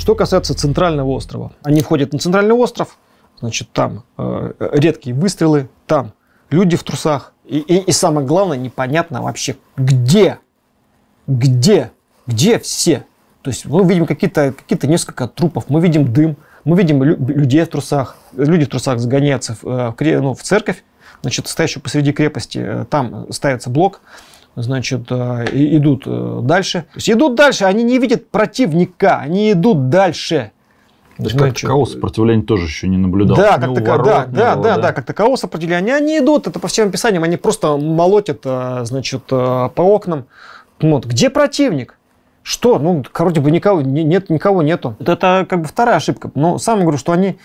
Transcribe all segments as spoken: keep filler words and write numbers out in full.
Что касается Центрального острова. Они входят на Центральный остров, значит, там э, редкие выстрелы, там люди в трусах. И, и, и самое главное, непонятно вообще, где, где, где все. То есть мы видим какие-то какие-то несколько трупов, мы видим дым, мы видим лю людей в трусах. Люди в трусах загоняются в, в, ну, в церковь, значит, стоящую посреди крепости, там ставится блок, значит, идут дальше. То есть идут дальше, они не видят противника, они идут дальше. То есть как такового сопротивления тоже еще не наблюдалось. Да, как такового, да, да, да, да, как такового сопротивления. Они идут, это по всем описаниям, они просто молотят, значит, по окнам. Вот. Где противник? Что? Ну, короче, никого нет, никого нету. Это как бы вторая ошибка. Но сам говорю, что они...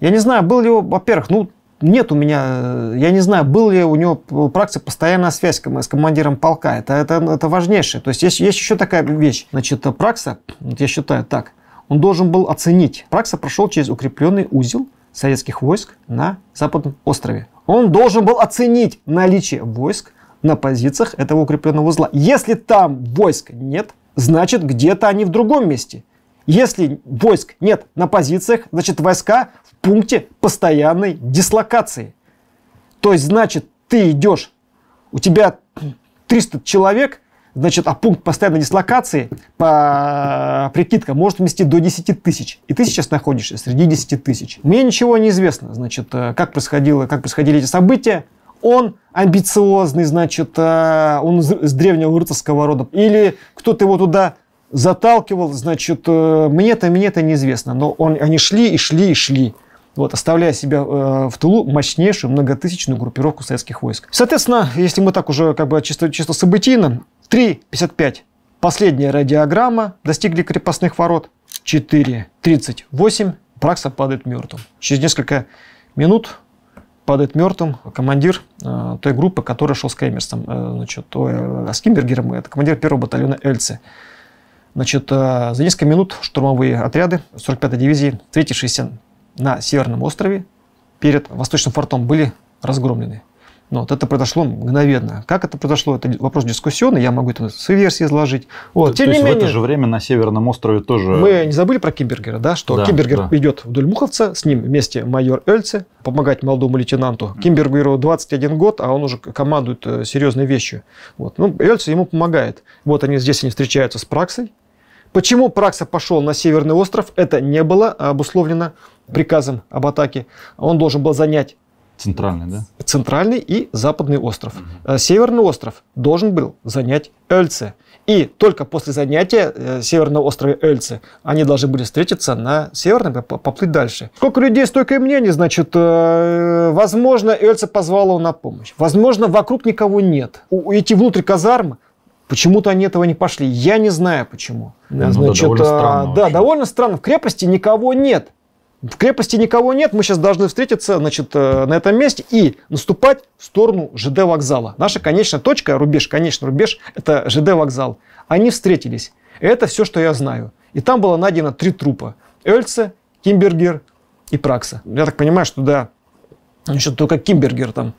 Я не знаю, был ли... Во-первых, ну, нет у меня... Я не знаю, был ли у него практика постоянная связь с командиром полка. Это, это, это важнейшее. То есть, есть, есть еще такая вещь. Значит, Пракса, я считаю так, он должен был оценить. Пракса прошел через укрепленный узел советских войск на Западном острове. Он должен был оценить наличие войск на позициях этого укрепленного узла. Если там войск нет, значит, где-то они в другом месте. Если войск нет на позициях, значит, войска в пункте постоянной дислокации. То есть, значит, ты идешь, у тебя триста человек, значит, а пункт постоянной дислокации по прикидкам может вместить до десяти тысяч. И ты сейчас находишься среди десяти тысяч. Мне ничего не известно, значит, как происходило, как происходили эти события. Он амбициозный, значит, он с древнего рыцарского рода. Или кто-то его туда заталкивал, значит, мне-то, мне-то неизвестно. Но он, они шли и шли и шли, вот, оставляя себя в тылу мощнейшую многотысячную группировку советских войск. Соответственно, если мы так уже как бы чисто, чисто событийно, три пятьдесят пять последняя радиограмма, достигли крепостных ворот, четыре тридцать восемь Пракса падает мертвым. Через несколько минут падает мертвым командир э, той группы, которая шел с Кемерсом, э, значит, э, с Кимбергером, это командир первого батальона Эльце. Значит, э, за несколько минут штурмовые отряды сорок пятой дивизии третьей шестидесятой на Северном острове перед Восточным фортом были разгромлены. Но вот это произошло мгновенно. Как это произошло, это вопрос дискуссионный, я могу это в своей версии изложить. Вот. Тем то не есть менее, в это же время на Северном острове тоже... Мы не забыли про Кимбергера, да, что да, Кимбергер да. идет вдоль Муховца, с ним вместе майор Эльце, помогать молодому лейтенанту. Кимбергеру двадцать один год, а он уже командует серьезной вещью. Вот. Ну, Эльце ему помогает. Вот они здесь они встречаются с Праксой. Почему Пракса пошел на Северный остров, это не было обусловлено приказом об атаке. Он должен был занять Центральный, да? Центральный и Западный остров. Угу. Северный остров должен был занять Эльце. И только после занятия Северного острова Эльце они должны были встретиться на Северном и поплыть дальше. Сколько людей, столько и мнений, значит, возможно, Эльце позвала на помощь. Возможно, вокруг никого нет. Идти внутрь казармы, почему-то они этого не пошли. Я не знаю, почему. Да, значит, ну, да, довольно странно. Да, довольно странно. В крепости никого нет. В крепости никого нет, мы сейчас должны встретиться, значит, на этом месте и наступать в сторону ЖД вокзала. Наша конечная точка, рубеж, конечный рубеж, это ЖД вокзал. Они встретились. Это все, что я знаю. И там было найдено три трупа. Эльце, Кимбергер и Пракса. Я так понимаю, что да, значит, только Кимбергер там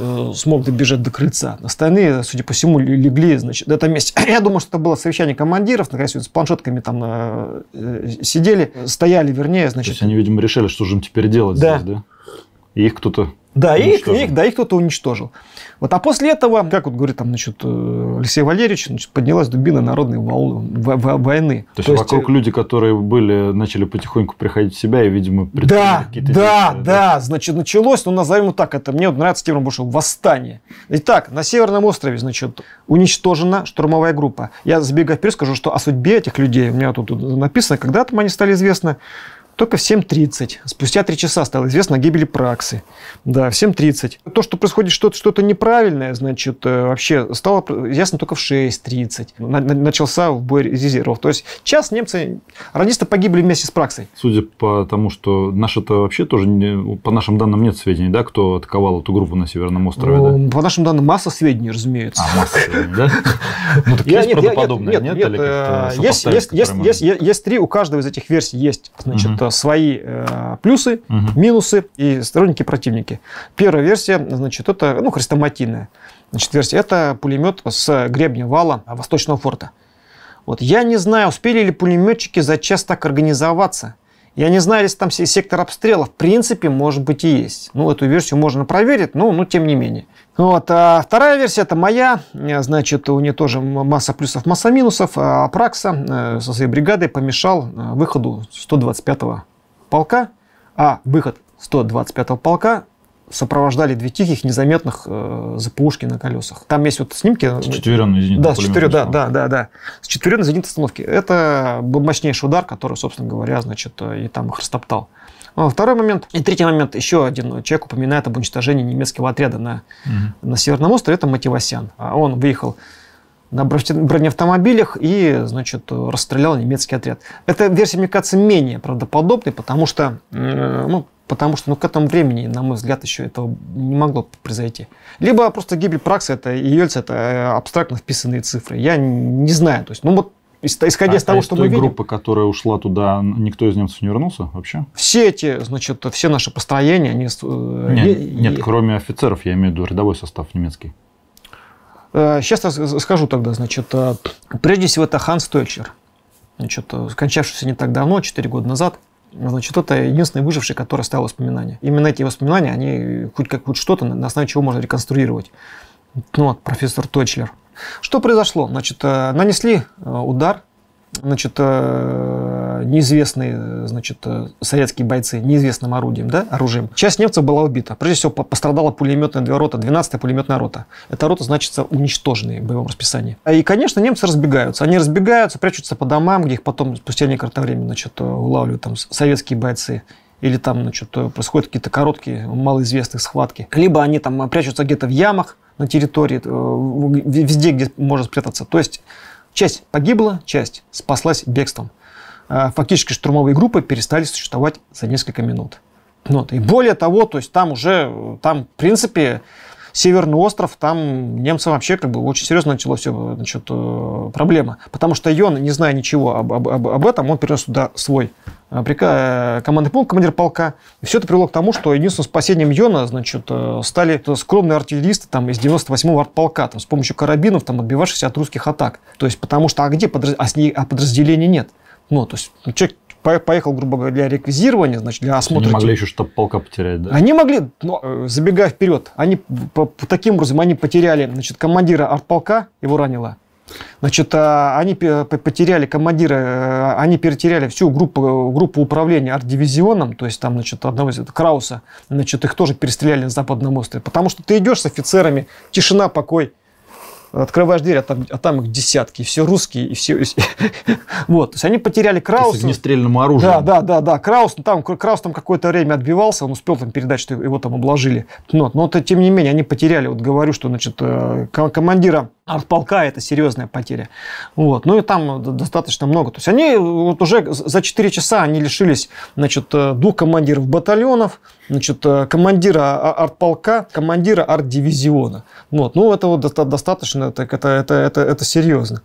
э, смог добежать до крыльца. Остальные, судя по всему, легли, значит, на этом месте. Я думаю, что это было совещание командиров, наконец, с планшетками там э, э, сидели, стояли, вернее, значит. То есть они, видимо, решили, что же им теперь делать, да. Здесь, да? И их кто-то да, их, их, да, их кто-то уничтожил. Вот, а после этого, как вот говорит там, значит, Алексей Валерьевич, значит, поднялась дубина народной войны. То, То есть вокруг люди, которые были, начали потихоньку приходить в себя и, видимо, предприняли да, какие-то да, действия, да, да, значит, началось, ну, назовем его так, это мне вот нравится тем больше, восстание. Итак, на Северном острове, значит, уничтожена штурмовая группа. Я, забегая вперед, скажу, что о судьбе этих людей, у меня тут написано, когда там они стали известны. Только в семь тридцать. Спустя три часа стало известно о гибели Праксы. Да, в семь тридцать. То, что происходит что-то что-то неправильное, значит, вообще стало ясно только в шесть тридцать. Начался бой резервов. То есть час немцы, радисты погибли вместе с Праксой. Судя по тому, что наши-то вообще тоже, не, по нашим данным, нет сведений, да, кто атаковал эту группу на Северном острове? Ну, да? По нашим данным, масса сведений, разумеется. А, масса сведений, да? Ну, так есть правдоподобные, нет? Есть три, у каждого из этих версий есть, значит, свои э, плюсы, угу. минусы и сторонники, противники. Первая версия, значит, это, ну, хрестоматийная. Значит, версия, это пулемет с гребня вала Восточного форта. Вот. Я не знаю, успели ли пулеметчики за час так организоваться. Я не знаю, если там сектор обстрела. В принципе, может быть, и есть. Ну, эту версию можно проверить, но, ну, тем не менее. Вот. А вторая версия, это моя. Значит, у нее тоже масса плюсов, масса минусов. А Пракса со своей бригадой помешал выходу сто двадцать пятого полка. А выход сто двадцать пятого полка сопровождали две тихих, незаметных э, запушки на колесах. Там есть вот снимки. С четверенной зенитной да, четверен... да, да, да, да. С четверенной зенитной установки. Это был мощнейший удар, который, собственно говоря, значит, и там их растоптал. А второй момент. И третий момент. Еще один человек упоминает об уничтожении немецкого отряда на, угу. на Северном острове. Это Матевосян. Он выехал на бронеавтомобилях и, значит, расстрелял немецкий отряд. Эта версия, мне кажется, менее правдоподобной, потому что, э, ну, Потому что ну, к этому времени, на мой взгляд, еще этого не могло произойти. Либо просто гибель Пракса это, и Эльце – это абстрактно вписанные цифры. Я не знаю. То есть, ну, вот, исходя а, из того, а что мы видим... группа, которая ушла туда, никто из немцев не вернулся вообще? Все эти, значит, все наши построения... Они... Нет, и... нет, кроме офицеров, я имею в виду рядовой состав немецкий. Сейчас скажу тогда. Значит, прежде всего, это Ханс Тойчер, значит, скончавшийся не так давно, четыре года назад. Значит, это единственный выживший, который оставил воспоминания. Именно эти воспоминания, они хоть как хоть что-то, на основе чего можно реконструировать. Ну, вот, профессор Тотчлер. Что произошло? Значит, нанесли удар. Значит, неизвестные, значит, советские бойцы неизвестным орудием, да, оружием. Часть немцев была убита. Прежде всего, пострадала пулеметная рота, двенадцатая пулеметная рота. Эта рота, значит, уничтоженная в боевом расписании. И, конечно, немцы разбегаются. Они разбегаются, прячутся по домам, где их потом спустя некоторое время, значит, улавливают там советские бойцы. Или там, значит, происходят какие-то короткие, малоизвестные схватки. Либо они там прячутся где-то в ямах на территории, везде, где можно спрятаться. То есть часть погибла, часть спаслась бегством. Фактически штурмовые группы перестали существовать за несколько минут. Вот. И более того, то есть там уже, там, в принципе, Северный остров, там немцам вообще как бы очень серьезно начала все, значит, проблема. Потому что Ион, не зная ничего об, об, об этом, он перенес сюда свой приказ, командный пункт, командир полка. И все это привело к тому, что единственным спасением Иона, значит, стали скромные артиллеристы там, из девяносто восьмого артполка там, с помощью карабинов, там, отбивавшихся от русских атак. То есть, потому что, а где подраз... а с ней... а подразделений нет? Ну, то есть, человек поехал, грубо говоря, для реквизирования, значит, для осмотра... Они могли еще штаб полка потерять, да? Они могли, но, забегая вперед, они по, по, таким образом они потеряли, значит, командира артполка, его ранило. Значит, они потеряли командира, они перетеряли всю группу, группу управления арт-дивизионом, то есть там, значит, одного из Крауса, значит, их тоже перестреляли на Западном острове, потому что ты идешь с офицерами, тишина, покой. Открываешь дверь, а там, а там их десятки, все русские, и все... И все. Вот, то есть они потеряли Крауса. С огнестрельным оружием. Да, да, да, да. Краус там, Краус там какое-то время отбивался, он успел там передать, что его там обложили. Но, но то, тем не менее, они потеряли, вот говорю, что, значит, командира артполка это серьезная потеря. Вот, ну и там достаточно много. То есть они вот уже за четыре часа они лишились, значит, двух командиров батальонов, значит, командира артполка, командира арт-дивизиона. Вот, ну это вот достаточно. Так это, это, это, это серьезно.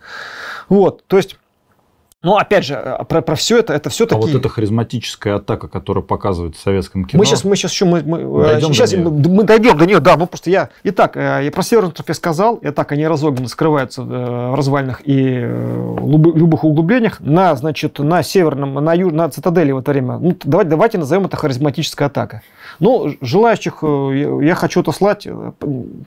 Вот, то есть, ну, опять же, про, про все это, это все-таки... А вот эта харизматическая атака, которая показывает в советском кино... Мы сейчас, мы сейчас еще... Мы, мы, дойдем, сейчас до мы дойдем до нее, да, ну, просто я... Итак, я про Северный остров я сказал, и так они разогнаны, скрываются в развалинах и любых углублениях. На, значит, на Северном, на, юж, на Цитадели в это время... Ну, давайте, давайте назовем это харизматическая атака. Ну, желающих я хочу отослать.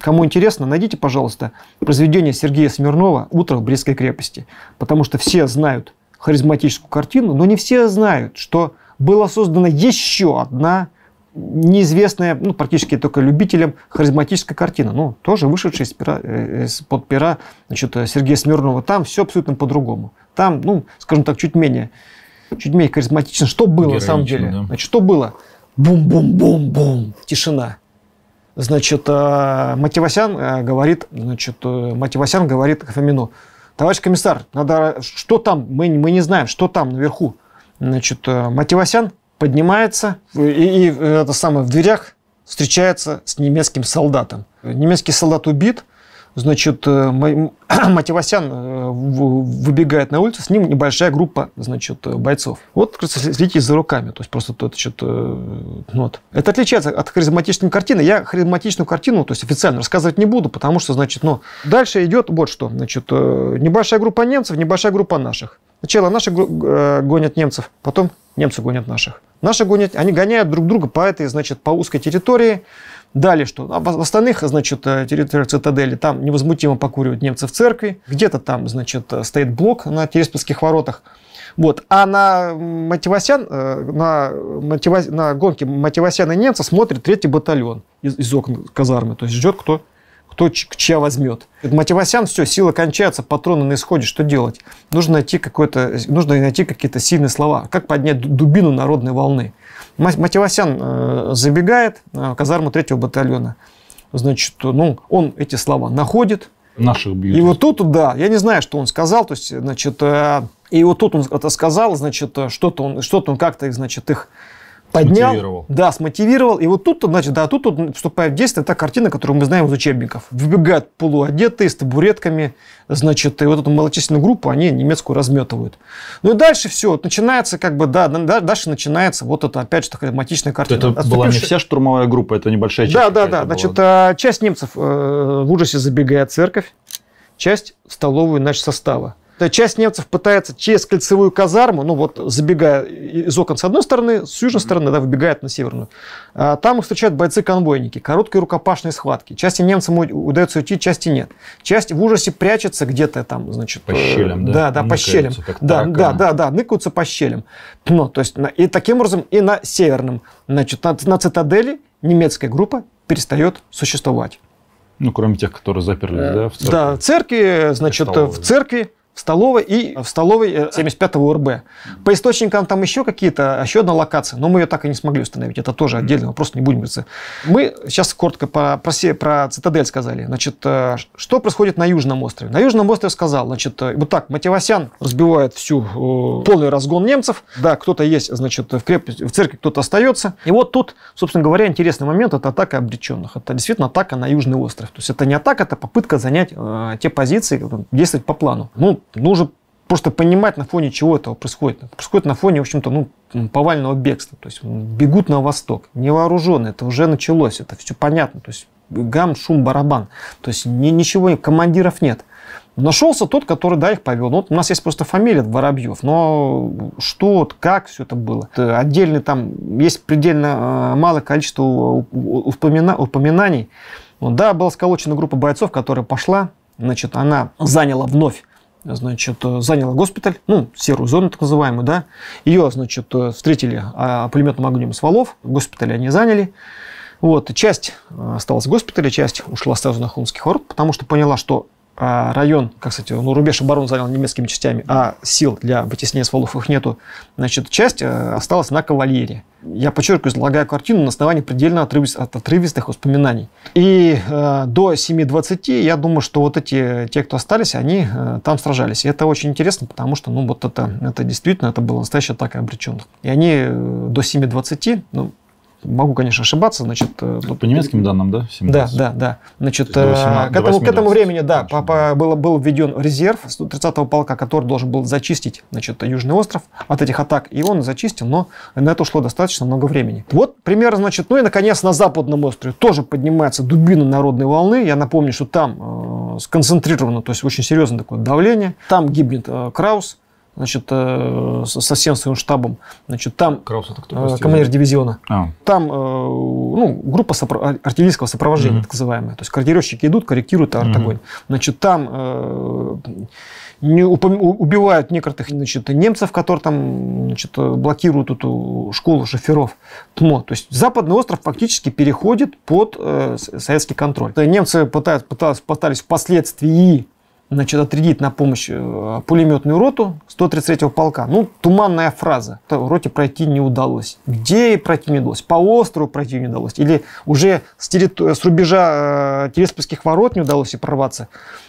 Кому интересно, найдите, пожалуйста, произведение Сергея Смирнова «Утро в Брестской крепости». Потому что все знают харизматическую картину, но не все знают, что была создана еще одна неизвестная, ну, практически только любителям, харизматическая картина. Ну, тоже вышедшая из пера, из-под пера, значит, Сергея Смирнова. Там все абсолютно по-другому. Там, ну, скажем так, чуть менее, чуть менее харизматично. Что было, героично, на самом деле? Да. Значит, что было? Бум-бум-бум-бум. Тишина. Значит, Матевосян говорит, значит, Матевосян говорит Фомину: товарищ комиссар, надо, что там, мы, мы не знаем, что там наверху. Значит, Матевосян поднимается и, и это самое, в дверях встречается с немецким солдатом. Немецкий солдат убит. Значит, Матевосян выбегает на улицу, с ним небольшая группа, значит, бойцов. Вот, следите за руками, то есть просто то, что-то, вот. Это отличается от харизматичной картины. Я харизматичную картину, то есть официально рассказывать не буду, потому что, значит, ну, дальше идет вот что, значит, небольшая группа немцев, небольшая группа наших. Сначала наши гонят немцев, потом немцы гонят наших. Наши гонят, они гоняют друг друга по этой, значит, по узкой территории. Далее что? А в остальных, значит, территориях цитадели там невозмутимо покуривают немцы в церкви. Где-то там, значит, стоит блок на Тереспольских воротах. Вот. А на Матевосян, на, Матевос... на гонке Матевосяна и немца смотрит третий батальон из, из окна казармы. То есть ждет, кто, кто чья возьмет. Матевосян, все, сила кончается, патроны на исходе, что делать? Нужно найти, нужно найти какие-то сильные слова. Как поднять дубину народной волны? Матевосян забегает в казарму третьего батальона. Значит, ну, он эти слова находит. Наших бьют. И вот тут, да, я не знаю, что он сказал. То есть, значит, и вот тут он это сказал, значит, что-то он, что-то он как-то, значит, их поднял. Смотивировал. Да, смотивировал. И вот тут, значит, да, тут он вступает в действие та картина, которую мы знаем из учебников. Выбегают полуодетые, с табуретками, значит, и вот эту малочисленную группу они немецкую разметывают. Ну и дальше все, начинается как бы, да, дальше начинается вот это, опять же, харизматичная картина. Это Отступившая... была не вся штурмовая группа, это небольшая часть. Да, да, да, значит, была... часть немцев в ужасе забегает в церковь, часть в столовую наш состава. Часть немцев пытается через кольцевую казарму, ну вот забегая из окон с одной стороны, с южной стороны, да, выбегает на северную. А там их встречают бойцы-конвойники, короткие рукопашные схватки. Части немцам удается уйти, части нет. Часть в ужасе прячется где-то там, значит... По щелям, да? Да, да, по щелям. Да, да, да, да, ныкаются по щелям. Ну, то есть, и таким образом и на северном, значит, на, на цитадели немецкая группа перестает существовать. Ну, кроме тех, которые заперлись, да, в церкви? Да, в церкви, значит, в церкви. В столовой и в столовой семьдесят пятого УРБ. По источникам там еще какие-то, еще одна локация, но мы ее так и не смогли установить. Это тоже отдельно, просто не будем говорить. Мы сейчас коротко про, про, про цитадель сказали. Значит, что происходит на Южном острове? На Южном острове сказал, значит, вот так, Матевосян разбивает всю, полный разгон немцев. Да, кто-то есть, значит, в, крепости, в церкви кто-то остается. И вот тут, собственно говоря, интересный момент, это атака обреченных. Это действительно атака на Южный остров. То есть это не атака, это попытка занять э, те позиции, действовать по плану. Ну, нужно просто понимать, на фоне чего этого происходит. Это происходит на фоне, в общем-то, ну, повального бегства. То есть бегут на восток, невооруженные. Это уже началось, это все понятно. То есть гам, шум, барабан. То есть ни, ничего, командиров нет. Нашелся тот, который, да, их повел. Вот у нас есть просто фамилия Воробьев. Но что, как все это было? Отдельно там есть предельно малое количество упомина, упоминаний. Да, была сколочена группа бойцов, которая пошла. Значит, она заняла вновь. Значит, заняла госпиталь, ну, серую зону так называемую, да. Ее, значит, встретили пулеметным огнем с валов, госпиталь они заняли. Вот, часть осталась в госпитале, часть ушла сразу на Холмский ворот, потому что поняла, что район, как, кстати, ну, рубеж обороны занял немецкими частями, а сил для вытеснения с валов их нету. Значит, часть осталась на кавалерии. Я подчеркиваю, излагаю картину на основании предельно отрывистых воспоминаний. И э, до семи двадцати, я думаю, что вот эти, те, кто остались, они э, там сражались. И это очень интересно, потому что, ну, вот это, это действительно, это была настоящая атака обреченных. И они э, до семи двадцати, ну, могу, конечно, ошибаться, значит... По немецким данным, да? Да, да, да. Значит, восемнадцати, к этому, к этому времени, да, папа, был, был введен резерв сто тридцатого полка, который должен был зачистить, значит, Южный остров от этих атак. И он зачистил, но на это ушло достаточно много времени. Вот пример, значит, ну и, наконец, на Западном острове тоже поднимается дубина народной волны. Я напомню, что там э, сконцентрировано, то есть очень серьезное такое давление. Там гибнет э, Краус. Значит, со всем своим штабом. Значит, там Краус, это кто, командир дивизиона. А. Там, ну, группа сопро- артиллерийского сопровождения, mm-hmm. так называемая. То есть корректировщики идут, корректируют артогонь. Mm-hmm. Значит, там э- не упом- убивают некоторых, значит, немцев, которые там, значит, блокируют эту школу шоферов. То есть Западный остров фактически переходит под э- советский контроль. Немцы пытались, пытались, пытались впоследствии значит, отрядить на помощь пулеметную роту сто тридцать третьего полка. Ну, туманная фраза. Роте пройти не удалось. Где пройти не удалось? По острову пройти не удалось. Или уже с, территор... с рубежа Тереспольских ворот не удалось и прорваться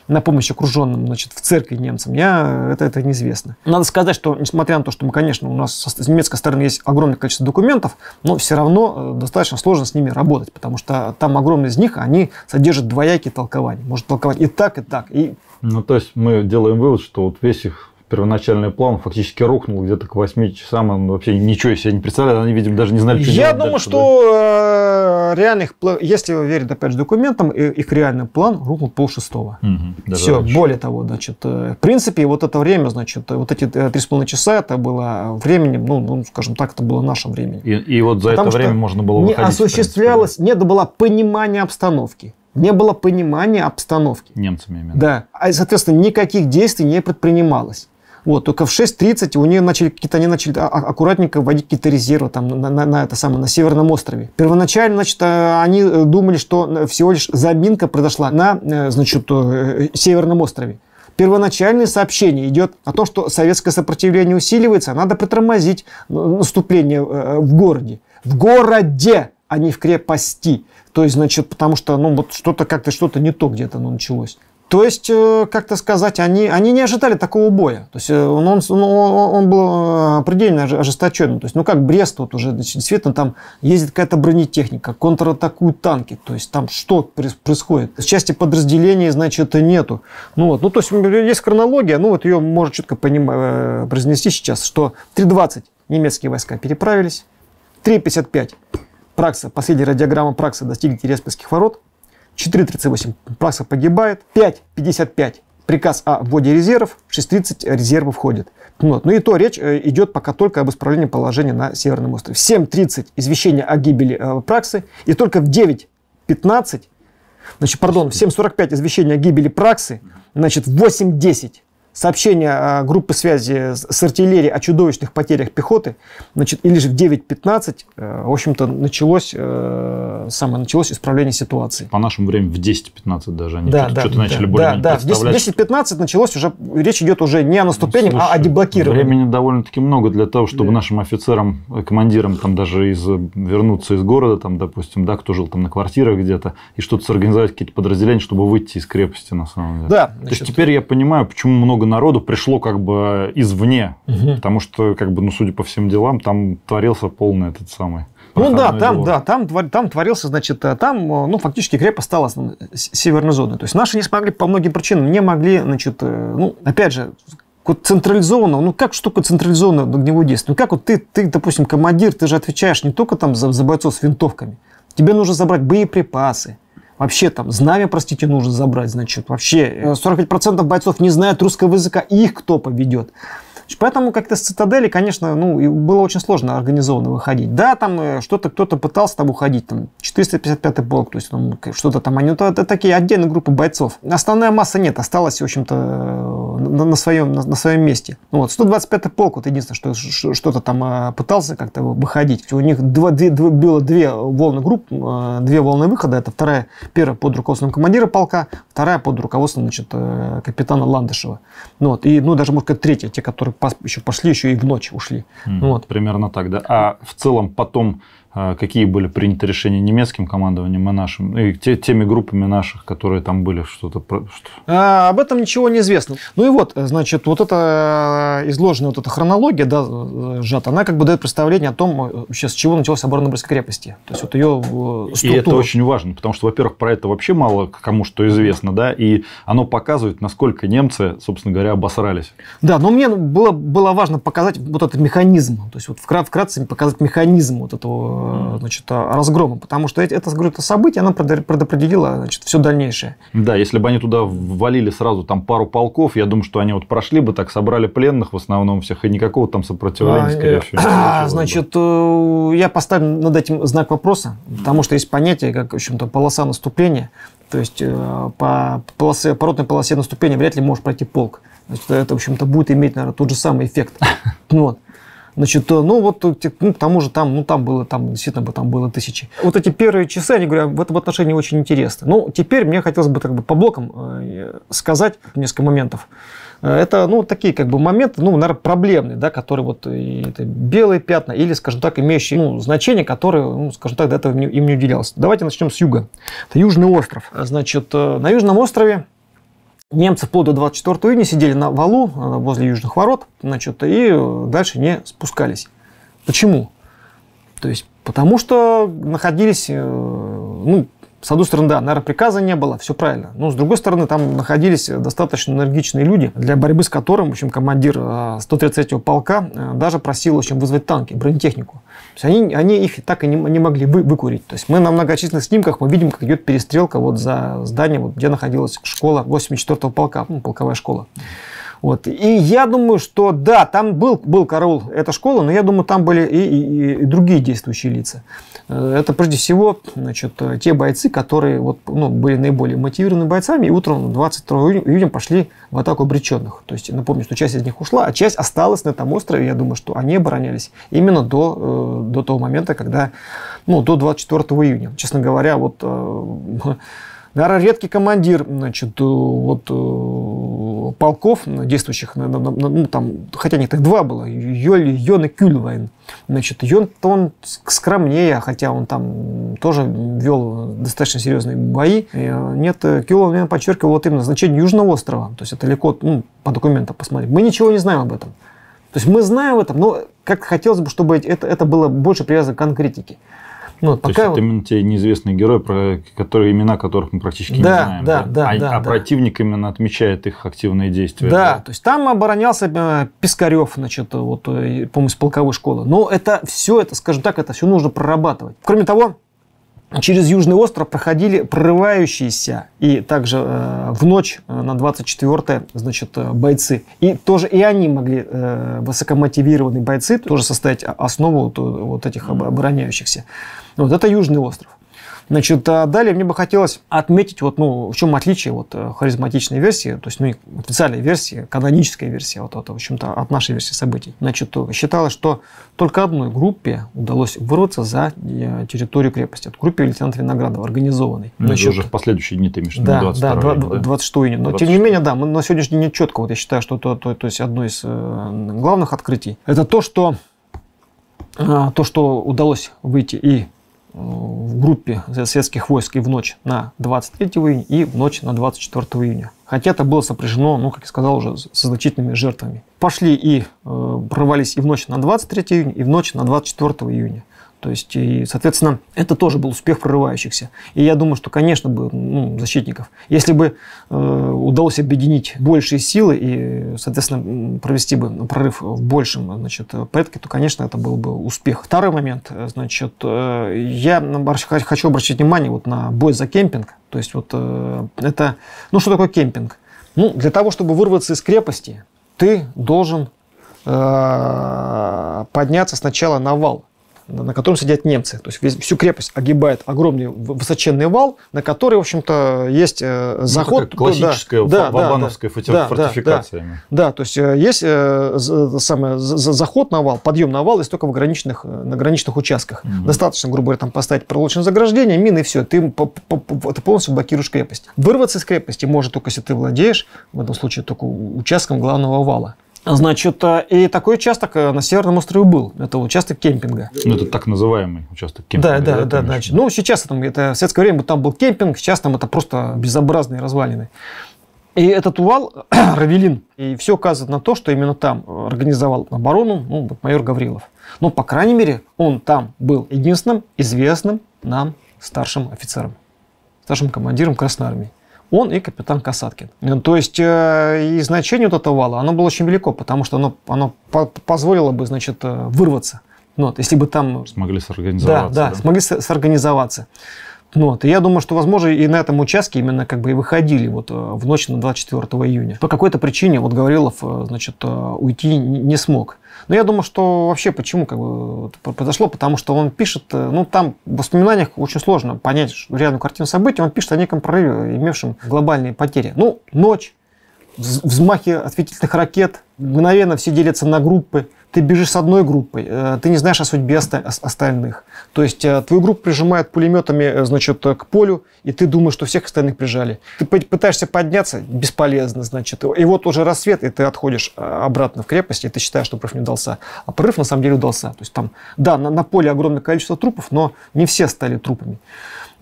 на помощь окруженным, значит, в церкви немцам. Я... Это, это неизвестно. Надо сказать, что, несмотря на то, что мы, конечно, у нас с немецкой стороны есть огромное количество документов, но все равно достаточно сложно с ними работать, потому что там огромные из них, они содержат двоякие толкования. Может толковать и так, и так. И... Ну, то есть мы делаем вывод, что вот весь их первоначальный план фактически рухнул где-то к восьми часам. Он вообще ничего себе не представлял. Они, видимо, даже не знали, что Я делать думаю, дальше, что да? реальных, если верить, опять же, документам, их реальный план рухнул полшестого. Угу, Все, раньше. Более того, значит, в принципе, вот это время, значит, вот эти три с половиной часа, это было временем, ну, ну, скажем так, это было наше время. И, и вот за Потому это время можно было выходить. Не осуществлялось, не было понимания обстановки. Не было понимания обстановки. Немцами именно. Да. А, соответственно, никаких действий не предпринималось. Вот, только в шесть тридцать у них начали какие-то, они начали аккуратненько вводить какие-то резервы там, на, на, на это самое, на Северном острове. Первоначально, значит, они думали, что всего лишь заминка произошла на, значит, Северном острове. Первоначальное сообщение идет о том, что советское сопротивление усиливается, надо притормозить наступление в городе. В городе, а не в крепости. То есть, значит, потому что, ну, вот что-то как-то, что-то не то где-то ну, началось. То есть, как-то сказать, они, они не ожидали такого боя. То есть, он, он, он был предельно ожесточенным. То есть, ну, как Брест, вот уже действительно там ездит какая-то бронетехника, контратакуют танки. То есть, там что происходит? Части подразделений, значит, нету. Ну, вот. Ну, то есть, есть хронология, ну, вот ее можно четко поним... произнести сейчас, что три двадцать немецкие войска переправились, три пятьдесят пять Пракса, последняя радиограмма Пракса достигли Тереспольских ворот. четыре тридцать восемь Пракса погибает. пять пятьдесят пять приказ о вводе резервов. шесть тридцать резервы входят. Вот. Ну и то речь идет пока только об исправлении положения на Северном острове. В семь тридцать извещение о гибели э, Праксы. И только в девять пятнадцать, значит, пардон, в семь сорок пять извещение о гибели Праксы. Значит, в восемь десять сообщение группы связи с артиллерией о чудовищных потерях пехоты, значит, и лишь в девять пятнадцать, в общем-то, началось, самое началось исправление ситуации. По нашему времени в десять пятнадцать даже они да, что-то, да, что-то да, начали да, более-менее да, представлять. В десять пятнадцать началось уже, речь идет уже не о наступлении, ну, слушай, а о деблокировании. Времени довольно-таки много для того, чтобы да. нашим офицерам, командирам там даже из, вернуться из города, там, допустим, да, кто жил там на квартирах где-то, и что-то сорганизовать, какие-то подразделения, чтобы выйти из крепости на самом деле. Да, значит, то есть теперь я понимаю, почему много народу пришло как бы извне, угу. потому что, как бы, ну, судя по всем делам, там творился полный этот самый. Ну да, там, да, там, там творился, значит, там, ну, фактически крепость стала основной северной зоной. То есть наши не смогли по многим причинам, не могли, значит, ну, опять же, вот централизованно, ну как штука централизованного огневого действия? Ну как вот ты, ты, допустим, командир, ты же отвечаешь не только там за, за бойцов с винтовками, тебе нужно забрать боеприпасы. Вообще там знамя, простите, нужно забрать, значит, вообще сорок пять процентов бойцов не знают русского языка, и их кто поведет. Поэтому как-то с цитадели, конечно, ну, было очень сложно организованно выходить. Да, там что-то кто-то пытался там уходить, там четыреста пятьдесят пятый полк, то есть там, что-то там, они, это такие отдельные группы бойцов. Основная масса нет, осталась, в общем-то, на, на, своем, на, на своем месте. Ну, вот, сто двадцать пятый полк, вот единственное, что что-то там пытался как-то выходить. У них два, две, две, было две волны групп, две волны выхода, это вторая, первая под руководством командира полка, вторая под руководством, значит, капитана Ландышева. Ну, вот, и, ну, даже, может быть, третья, те, которые еще пошли, еще и в ночь ушли. Mm, вот. Примерно так, да. А в целом потом какие были приняты решения немецким командованием и нашим, и теми группами наших, которые там были, что-то... А, об этом ничего не известно. Ну и вот, значит, вот эта изложенная вот эта хронология, да, сжата, она как бы дает представление о том, вообще, с чего началась оборона Брестской крепости. То есть вот ее структура. И это очень важно, потому что, во-первых, про это вообще мало кому что известно, да, и оно показывает, насколько немцы, собственно говоря, обосрались. Да, но мне было, было важно показать вот этот механизм, то есть вот вкратце показать механизм вот этого, значит, разгрома, потому что это, это событие, оно предопределило, значит, все дальнейшее. Да, если бы они туда ввалили сразу там пару полков, я думаю, что они вот прошли бы так, собрали пленных в основном всех, и никакого там сопротивления, а, скорее всего. А, значит, бы. Я поставлю над этим знак вопроса, потому что есть понятие, как, в общем-то, полоса наступления, то есть по полосе, поротной полосе наступления вряд ли может пройти полк. Значит, это, в общем-то, будет иметь, наверное, тот же самый эффект. Вот. Значит, ну вот ну, к тому же там, ну, там было, там действительно бы там было тысячи. Вот эти первые часы, они говорят, в этом отношении очень интересны. Ну, теперь мне хотелось бы как бы по блокам сказать несколько моментов. Это, ну, такие как бы моменты, ну, наверное, проблемные, да, которые вот это белые пятна или, скажем так, имеющие ну, значение, которое, ну, скажем так, до этого им не уделялось. Давайте начнем с юга. Это Южный остров. Значит, на Южном острове немцы вплоть до двадцать четвёртого июня сидели на валу возле южных ворот, значит, и дальше не спускались. Почему? То есть, потому что находились, ну, с одной стороны, да, наверное, приказа не было, все правильно. Но с другой стороны, там находились достаточно энергичные люди, для борьбы с которым, в общем, командир сто тридцать третьего полка даже просил, в общем, вызвать танки, бронетехнику. То есть они, они их так и не, не могли вы, выкурить. То есть мы на многочисленных снимках мы видим, как идет перестрелка вот за зданием, вот, где находилась школа восемьдесят четвёртого полка, ну, полковая школа. Вот. И я думаю, что да, там был, был караул, эта школа, но я думаю, там были и, и, и другие действующие лица. Это прежде всего, значит, те бойцы, которые вот, ну, были наиболее мотивированы бойцами, и утром двадцать второго июня пошли в атаку обреченных. То есть, напомню, что часть из них ушла, а часть осталась на этом острове. Я думаю, что они оборонялись именно до, до того момента, когда, ну, до двадцать четвёртого июня. Честно говоря, вот, наверное, редкий командир, значит, вот, полков действующих, ну, там, хотя нет, их два было, Ион и Кюльвайн. Значит, Ион, он скромнее, хотя он там тоже вел достаточно серьезные бои. Нет, Кюльвайн подчеркивал вот именно значение Южного острова, то есть это легко, ну, по документам посмотреть. Мы ничего не знаем об этом. То есть мы знаем об этом, но как хотелось бы, чтобы это, это было больше привязано к конкретике. Ну, то пока... есть это именно те неизвестные герои, про которые, имена которых мы практически да, не знаем. Да, да? Да, а, да, а да. Противник именно отмечает их активные действия. Да, да, то есть там оборонялся Пискарев, значит, вот, по-моему, с полковой школы. Но это все, это, скажем так, это все нужно прорабатывать. Кроме того, через Южный остров проходили прорывающиеся и также э, в ночь на двадцать четвёртое, значит, бойцы. И тоже и они могли, э, высокомотивированные бойцы, тоже составить основу вот, вот этих обороняющихся. Вот это Южный остров. Значит, далее мне бы хотелось отметить, вот, ну, в чем отличие вот, харизматичной версии, то есть, ну, официальной версии, канонической версии, вот, вот, в общем-то, от нашей версии событий. Значит, считалось, что только одной группе удалось вырваться за территорию крепости. Это группе лейтенанта Виноградова, организованной. Ну, значит, уже в последующие дни, ты имеешь в виду, двадцать второго июня. Но, тем не менее, да, мы на сегодняшний день четко, вот, я считаю, что то, то, то есть, одно из главных открытий, это то, что, то, что удалось выйти и в группе советских войск и в ночь на двадцать третье июня, и в ночь на двадцать четвёртое июня. Хотя это было сопряжено, ну, как я сказал, уже со значительными жертвами. Пошли и э, прорвались и в ночь на двадцать третье июня, и в ночь на двадцать четвёртое июня. То есть, и, соответственно, это тоже был успех прорывающихся. И я думаю, что, конечно, бы, ну, защитников, если бы э, удалось объединить большие силы и, соответственно, провести бы прорыв в большем, значит, порядке, то, конечно, это был бы успех. Второй момент, значит, э, я хочу обратить внимание вот на бой за кемпинг. То есть, вот э, это, ну, что такое кемпинг? Ну, для того, чтобы вырваться из крепости, ты должен э, подняться сначала на вал, на котором сидят немцы. То есть всю крепость огибает огромный высоченный вал, на который, в общем-то, есть заход. Ну, классическая да, вабановская да, да, фортификация. Да, да, да, то есть есть самое, заход на вал, подъем на вал, есть только в ограниченных, на ограниченных участках. Угу. Достаточно, грубо говоря, там поставить проволочное заграждение, мины, и все. Ты, ты полностью блокируешь крепость. Вырваться из крепости может только, если ты владеешь, в этом случае, только участком главного вала. Значит, и такой участок на Северном острове был. Это участок кемпинга. Ну, это так называемый участок кемпинга. Да, да, да. да значит, ну, сейчас там, это, в советское время там был кемпинг, сейчас там это просто безобразные развалины. И этот вал, Равелин, и все указывает на то, что именно там организовал оборону, ну, майор Гаврилов. Но, по крайней мере, он там был единственным известным нам старшим офицером, старшим командиром Красной армии. Он и капитан Касаткин. То есть, и значение вот этого вала, оно было очень велико, потому что оно, оно позволило бы, значит, вырваться. Вот, если бы там... Смогли сорганизоваться. Да, да, да? смогли сорганизоваться. Вот, и я думаю, что, возможно, и на этом участке именно как бы и выходили вот в ночь на двадцать четвёртое июня. По какой-то причине вот Гаврилов, значит, уйти не смог. Но я думаю, что вообще почему как бы произошло, потому что он пишет, ну, там в воспоминаниях очень сложно понять реальную картину событий, он пишет о неком прорыве, имевшем глобальные потери. Ну, ночь, взмахи ответительных ракет, мгновенно все делятся на группы, Ты бежишь с одной группой, ты не знаешь о судьбе остальных. То есть твою группу прижимают пулеметами, значит, к полю, и ты думаешь, что всех остальных прижали. Ты пытаешься подняться, бесполезно, значит. И вот уже рассвет, и ты отходишь обратно в крепость, и ты считаешь, что прорыв не удался. А прорыв на самом деле удался. То есть там, да, на, на поле огромное количество трупов, но не все стали трупами.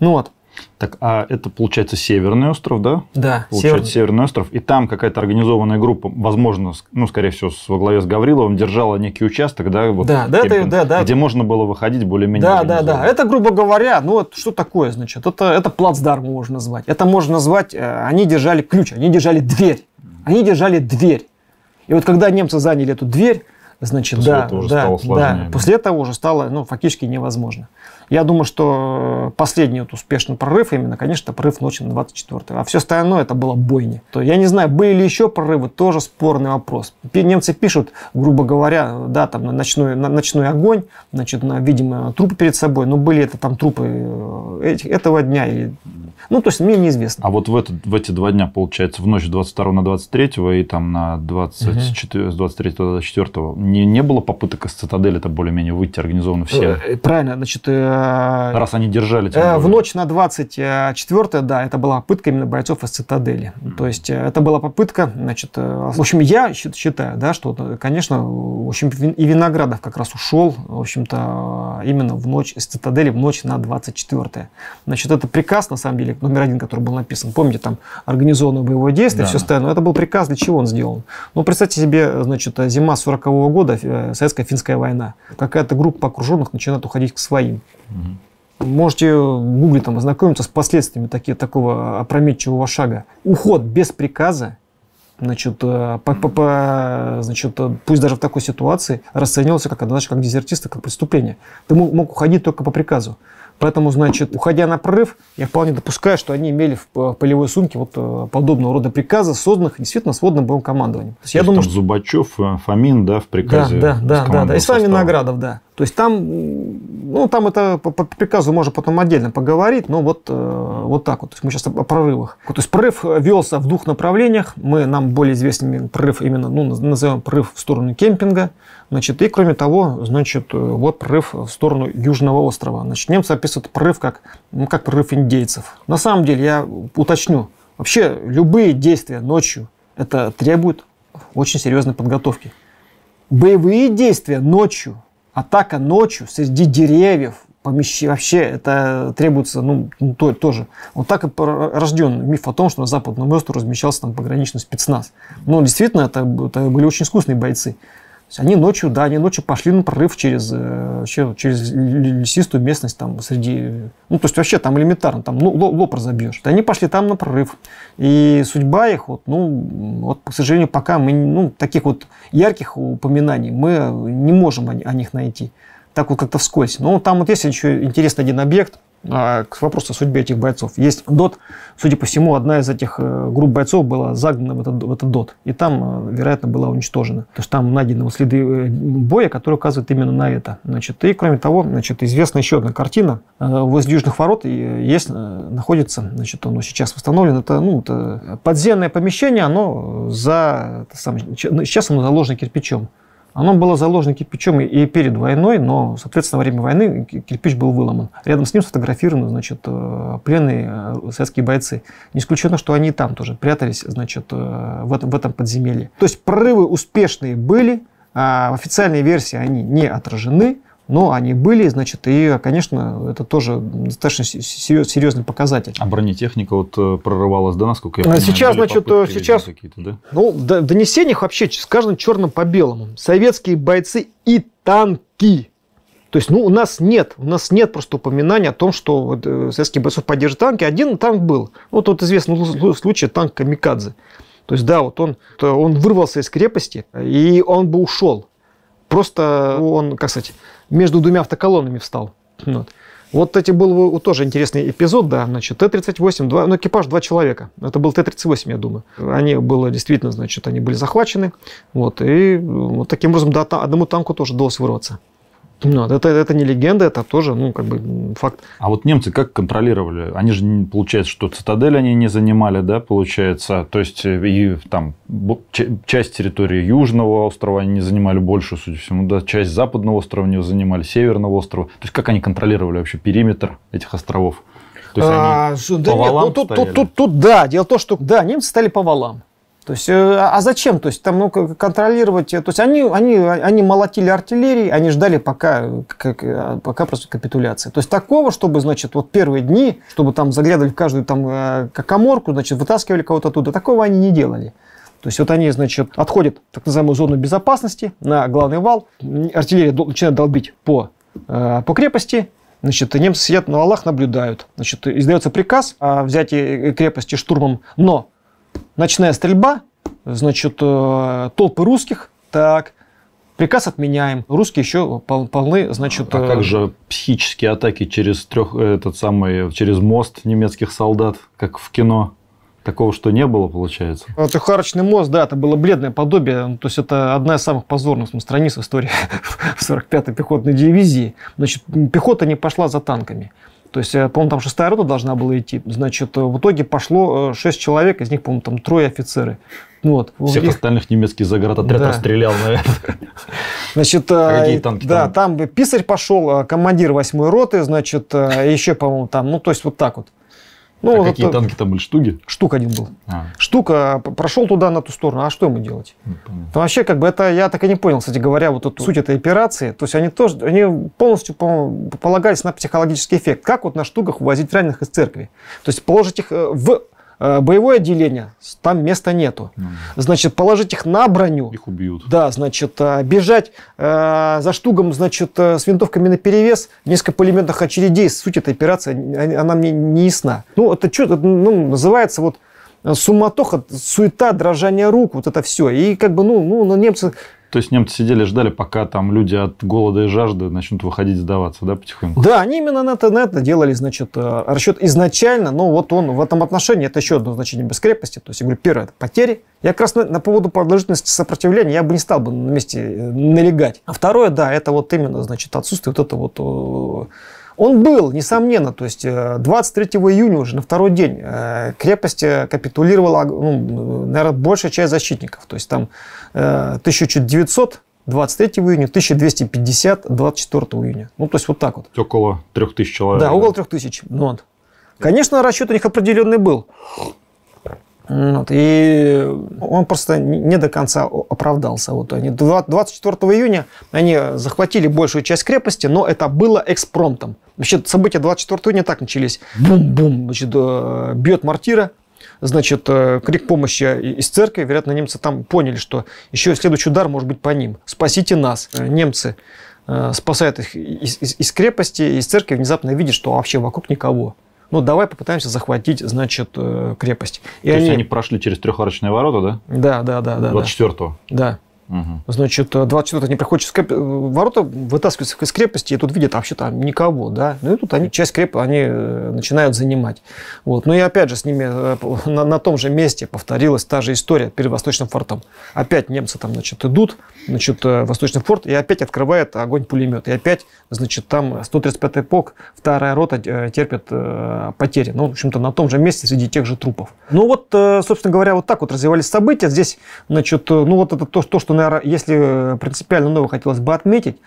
Ну вот. Так, а это, получается, Северный остров, да? Да, получается, Северный. Северный остров. И там какая-то организованная группа, возможно, ну, скорее всего, во главе с Гавриловым, держала некий участок, да, вот, да, да, кемпинг, да, да, где да. можно было выходить более-менее. Да, да, да. Это, грубо говоря, ну, это, что такое, значит? Это, это плацдарм можно назвать. Это можно назвать, они держали ключ, они держали дверь. Они держали дверь. И вот когда немцы заняли эту дверь, значит, после да, этого уже да, стало сложнее, да. После этого уже стало, ну, фактически невозможно. Я думаю, что последний вот успешный прорыв, именно, конечно, прорыв ночи на двадцать четвёртое. А все остальное это было бойня. То, я не знаю, были ли еще прорывы, тоже спорный вопрос. Немцы пишут, грубо говоря, да, там на ночной, на ночной огонь, значит, на, видимо, трупы перед собой, но были это там трупы этих, этого дня. Или... Ну, то есть, мне неизвестно. А вот в, этот, в эти два дня, получается, в ночь с двадцать второго на двадцать третье и там на двадцать четвёртое, с двадцать третьего на двадцать четвёртое не, не было попыток из цитадели-то более-менее выйти организованно все? Правильно, значит... Раз они держали. В ночь на двадцать четвёртое, да, это была попытка именно бойцов из цитадели. Mm-hmm. То есть это была попытка, значит, в общем, я считаю, да, что, конечно, в общем, и Виноградов как раз ушел, в общем-то, именно в ночь из цитадели, в ночь на двадцать четвёртое. Значит, это приказ, на самом деле, номер один, который был написан. Помните, там организованное боевое действие, да, все остальное. Это был приказ, для чего он сделан. Ну, представьте себе, значит, зима сорокового года, советско-финская война. Какая-то группа окруженных начинает уходить к своим. Угу. Можете в гугле там ознакомиться с последствиями такие, такого опрометчивого шага. Уход без приказа, значит, по, по, по, значит, пусть даже в такой ситуации, расценивался как, значит, как дезертирство, как преступление. Ты мог, мог уходить только по приказу. Поэтому, значит, уходя на прорыв, я вполне допускаю, что они имели в полевой сумке вот подобного рода приказы, созданных действительно сводным боевым командованием. То есть, То я есть думаю, что... Зубачев, Фомин, да, в приказе. Да, да, да, да. И с вами Виноградов, да. То есть там, ну, там это по, по приказу можно потом отдельно поговорить, но вот, вот так вот. То есть мы сейчас о прорывах. То есть прорыв велся в двух направлениях. Мы, нам более известен прорыв именно, ну, назовем прорыв в сторону кемпинга. Значит, и кроме того, значит, вот прорыв в сторону Южного острова. Значит, немцы описывают прорыв как, ну, как прорыв индейцев. На самом деле, я уточню, вообще любые действия ночью, это требует очень серьезной подготовки. Боевые действия ночью, атака ночью, среди деревьев, помещений, вообще это требуется, ну, то, тоже. Вот так и рожден миф о том, что на Западном острове размещался там пограничный спецназ. Но действительно, это, это были очень искусные бойцы. Они ночью, да, они ночью пошли на прорыв через, через лесистую местность, там, среди... Ну, то есть, вообще, там элементарно, там, ну, лоб разобьешь. Они пошли там на прорыв. И судьба их, вот, ну, вот, к сожалению, пока мы, ну, таких вот ярких упоминаний мы не можем о, о них найти. Так вот, как-то вскользь. Но там вот есть еще интересный один объект, а, к вопросу о судьбе этих бойцов. Есть дот, судя по всему, одна из этих групп бойцов была загнана в этот, в этот дот, и там, вероятно, была уничтожена. То есть там найдены следы боя, которые указывают именно на это. Значит, и, кроме того, значит, известна еще одна картина. Возле Южных ворот есть, находится, значит, оно сейчас восстановлено, это, ну, это подземное помещение, оно за, это сам, сейчас оно заложено кирпичом. Оно было заложено кирпичом и перед войной, но, соответственно, во время войны кирпич был выломан. Рядом с ним сфотографированы, значит, пленные советские бойцы. Не исключено, что они там тоже прятались, значит, в этом, в этом подземелье. То есть прорывы успешные были, а в официальной версии они не отражены, но они были, значит, и, конечно, это тоже достаточно серьезный показатель. А бронетехника вот прорывалась, да, насколько я понимаю? Сейчас, значит, сейчас... Да? Ну, в донесениях вообще сказано черным по белому. Советские бойцы и танки. То есть, ну, у нас нет, у нас нет просто упоминания о том, что вот советские бойцы поддерживают танки. Один танк был. Ну, тот известный случай танк «Камикадзе». То есть, да, вот он, он вырвался из крепости, и он бы ушел. Просто он, как сказать, между двумя автоколоннами встал. Вот, вот эти был тоже интересный эпизод, да, значит, Т тридцать восемь, два, ну, экипаж два человека, это был Т тридцать восемь, я думаю. Они было действительно, значит, они были захвачены, вот, и вот таким образом, да, одному танку тоже удалось вырваться. Нет, это, это не легенда, это тоже, ну, как бы факт. А вот немцы как контролировали? Они же, получается, что цитадель они не занимали, да, получается? То есть, и там часть территории Южного острова они не занимали больше, судя по всему, да, часть Западного острова не занимали, Северного острова. То есть, как они контролировали вообще периметр этих островов? То есть, они а, по да валам нет, ну, тут, тут, тут, тут, да, дело в том, что, да, немцы стали по валам. То есть, а зачем? То есть, там, ну, контролировать... То есть, они, они, они молотили артиллерией, они ждали пока, как, пока просто капитуляция. То есть, такого, чтобы, значит, вот первые дни, чтобы там заглядывали в каждую там коморку, значит, вытаскивали кого-то оттуда, такого они не делали. То есть, вот они, значит, отходят в так называемую зону безопасности на главный вал, артиллерия начинает долбить по, по крепости, значит, немцы сидят на валах, наблюдают. Значит, издается приказ о взятии крепости штурмом, но... Ночная стрельба, значит, толпы русских, так, приказ отменяем. Русские еще пол, полны, значит... А как же психические атаки через, трех, этот самый, через мост немецких солдат, как в кино? Такого, что не было, получается? Трехарочный мост, да, это было бледное подобие. То есть, это одна из самых позорных страниц в истории сорок пятой пехотной дивизии. Значит, пехота не пошла за танками. То есть, по-моему, там шестая рота должна была идти. Значит, в итоге пошло шесть человек, из них, по-моему, там трое офицеры. Вот. Всех их... остальных немецкий заградотряд да. расстрелял, наверное. Значит, а какие танки да, там? Там писарь пошел, командир восьмой роты, значит, еще, по-моему, там, ну, то есть, вот так вот. Ну, а вот какие это... танки там были? Штуги? Штук один был. А. Штука прошел туда, на ту сторону. А что ему делать? Ну, вообще, как бы, это я так и не понял, кстати говоря, вот эту суть этой операции. То есть, они тоже, они полностью полагались на психологический эффект. Как вот на штуках увозить раненых из церкви? То есть, положить их в боевое отделение, там места нету. Mm. Значит, положить их на броню. Их убьют. Да, значит, бежать э, за штугом, значит, с винтовками наперевес, несколько пулеметных очередей. Суть этой операции, она мне не ясна. Ну, это что, ну, называется вот суматоха, суета, дрожание рук, вот это все. И как бы, ну, ну немцы... То есть, немцы сидели, ждали, пока там люди от голода и жажды начнут выходить, сдаваться, да, потихоньку? Да, они именно на это, на это делали, значит, расчет изначально, но вот он в этом отношении, это еще одно значение бескрепости. То есть, я говорю, первое, это потери. Я как раз на, на поводу продолжительности сопротивления я бы не стал бы на месте налегать. А второе, да, это вот именно, значит, отсутствие вот этого вот... Он был, несомненно, то есть двадцать третьего июня уже на второй день крепость капитулировала, ну, наверное, большая часть защитников. То есть там тысяча девятьсот, двадцать третьего июня, тысяча двести пятьдесят, двадцать четвёртого июня. Ну, то есть вот так вот. Около трёх тысяч человек. Да, около трёх тысяч. Ну, вот. Конечно, расчет у них определенный был. Вот. И он просто не до конца оправдался. Вот они двадцать четвёртого июня они захватили большую часть крепости, но это было экспромтом. Вообще события двадцать четвёртого июня так начались. Бум-бум, бьет мортира, значит, крик помощи из церкви. Вероятно, немцы там поняли, что еще следующий удар может быть по ним. «Спасите нас!» Немцы спасают их из, из, из крепости, из церкви, внезапно видят, что вообще вокруг никого. Ну, давай попытаемся захватить, значит, крепость. И То они... есть, они прошли через трехарочные ворота, да? Да, да, да. двадцать четвёртого? Да. Угу. Значит, двадцать четвёртого они приходят через креп... ворота, вытаскиваются из крепости, и тут видят, а вообще там никого, да? Ну, и тут они часть крепости они начинают занимать. Вот. Ну, и опять же с ними на, на том же месте повторилась та же история перед Восточным фортом. Опять немцы там, значит, идут, значит, Восточный форт, и опять открывает огонь пулемет. И опять, значит, там сто тридцать пятый полк, вторая рота терпит потери. Ну, в общем-то, на том же месте среди тех же трупов. Ну, вот, собственно говоря, вот так вот развивались события. Здесь, значит, ну, вот это то, что, наверное, если принципиально новое хотелось бы отметить.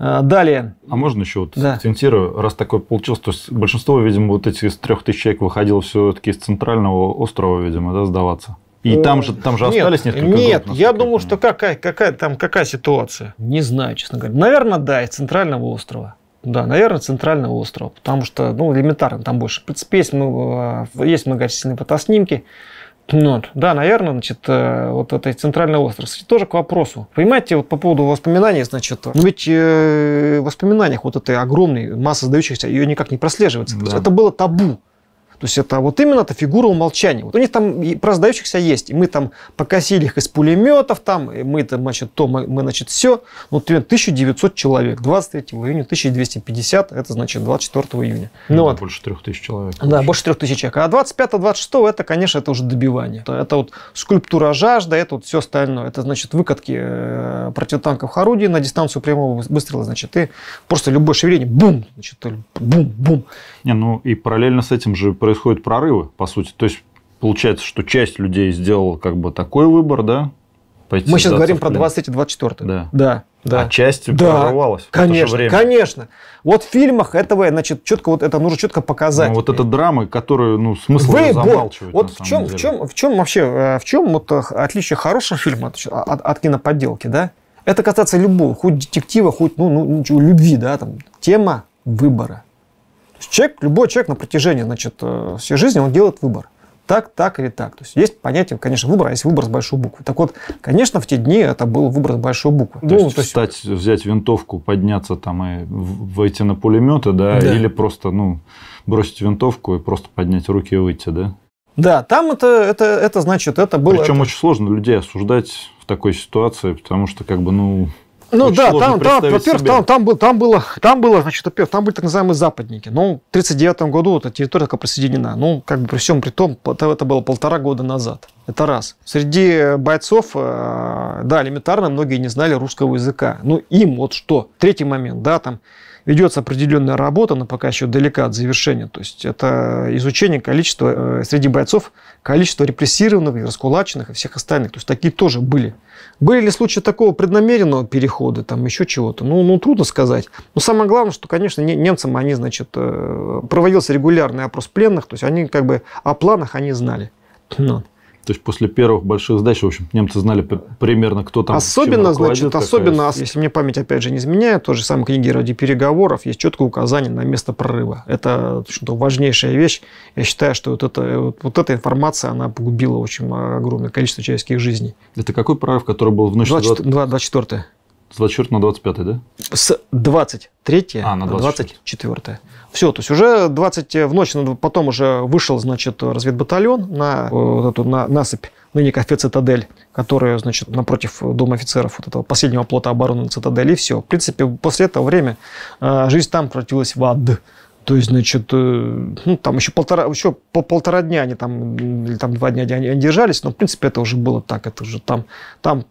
Далее. А можно еще вот да. акцентирую, раз такое получилось, то есть большинство, видимо, вот этих трех тысяч человек выходило все-таки из центрального острова, видимо, да, сдаваться. И э... там же, там же нет, остались несколько групп. Нет, я думаю, что какая, какая, там какая ситуация? Не знаю, честно говоря. Наверное, да, из центрального острова. Да, наверное, центрального острова. Потому что, ну, элементарно, там больше спецспец, есть многочисленные фотоснимки. Вот. Да, наверное, значит, вот это центральный остров. Тоже к вопросу. Понимаете, вот по поводу воспоминаний, значит, ведь в воспоминаниях вот этой огромной массы сдающихся ее никак не прослеживается. Да. Это было табу. То есть это вот именно эта фигура умолчания. Вот у них там про сдающихся есть. И мы там покосили их из пулеметов, там, и мы там, значит, то, мы, значит, все. Ну, тысяча девятьсот человек. двадцать третьего июня, тысяча двести пятьдесят, это, значит, двадцать четвёртого июня. Ну, ну, вот. Больше трёх тысяч человек. Да, конечно. Больше трёх тысяч человек. А двадцать пятого — двадцать шестого, это, конечно, это уже добивание. Это, это вот скульптура жажда, это вот все остальное. Это, значит, выкатки противотанковых орудий на дистанцию прямого выстрела, значит, и просто любое шевеление, бум, значит, бум, бум. Не, ну, и параллельно с этим же происходят прорывы, по сути. То есть, получается, что часть людей сделала как бы такой выбор, да? Пойти мы сейчас говорим про двадцать третье — двадцать четвёртое. Да. Да. Да. А часть да. прорвалась. Конечно, конечно. Вот в фильмах этого, значит, четко вот это нужно четко показать. Ну, вот это драмы, которые, ну, смысл замалчивают. Вот в чем, в чем, в чем вообще, в чем вот отличие хорошего фильма от, от, от киноподделки, да? Это касается любого, хоть детектива, хоть, ну, ну ничего, любви, да, там тема выбора. Человек, любой человек на протяжении, значит, всей жизни он делает выбор. Так, так или так. То есть есть понятие, конечно, выбора, а есть выбор с большой буквы. Так вот, конечно, в те дни это был выбор с большой буквы. То, ну, есть, то есть встать, взять винтовку, подняться там и войти на пулеметы, да, да. Или просто, ну, бросить винтовку и просто поднять руки и выйти, да? Да, там это, это, это значит, это было... Причем это... очень сложно людей осуждать в такой ситуации, потому что, как бы, ну... Ну очень да, там, там, во-первых, там, там, было, там, было, там было, значит, во-первых, там были так называемые западники. Ну, в тысяча девятьсот тридцать девятом году эта территория только присоединена. Ну, как бы при всем при том, это было полтора года назад. Это раз. Среди бойцов, да, элементарно многие не знали русского языка. Ну, им вот что. Третий момент, да, там ведется определенная работа, но пока еще далека от завершения. То есть это изучение количества среди бойцов, количества репрессированных, раскулаченных и всех остальных. То есть такие тоже были. Были ли случаи такого преднамеренного перехода, там еще чего-то? Ну, ну, трудно сказать. Но самое главное, что, конечно, немцам они, значит, проводился регулярный опрос пленных, то есть они как бы о планах они знали. Но. То есть после первых больших сдач, в общем, немцы знали примерно, кто там... Особенно, значит, особенно, такая... если мне память, опять же, не изменяет, то же самое книги «Ради переговоров» есть четкое указание на место прорыва. Это что, важнейшая вещь. Я считаю, что вот, это, вот, вот эта информация, она погубила очень огромное количество человеческих жизней. Это какой прорыв, который был в ночь... двадцать четвёртое. С двадцать четвёртого на двадцать пятое, да? С двадцать третьего на двадцать четвёртое. Все, то есть уже двадцать в ночь, потом уже вышел, значит, разведбатальон на вот эту на, насыпь, ныне кафе «Цитадель», которая, значит, напротив дома офицеров вот этого последнего плота обороны «Цитадели», и все. В принципе, после этого время жизнь там превратилась в ад. То есть, значит, ну, там еще полтора, еще по полтора дня они там, или там два дня они держались, но, в принципе, это уже было так, это уже там, там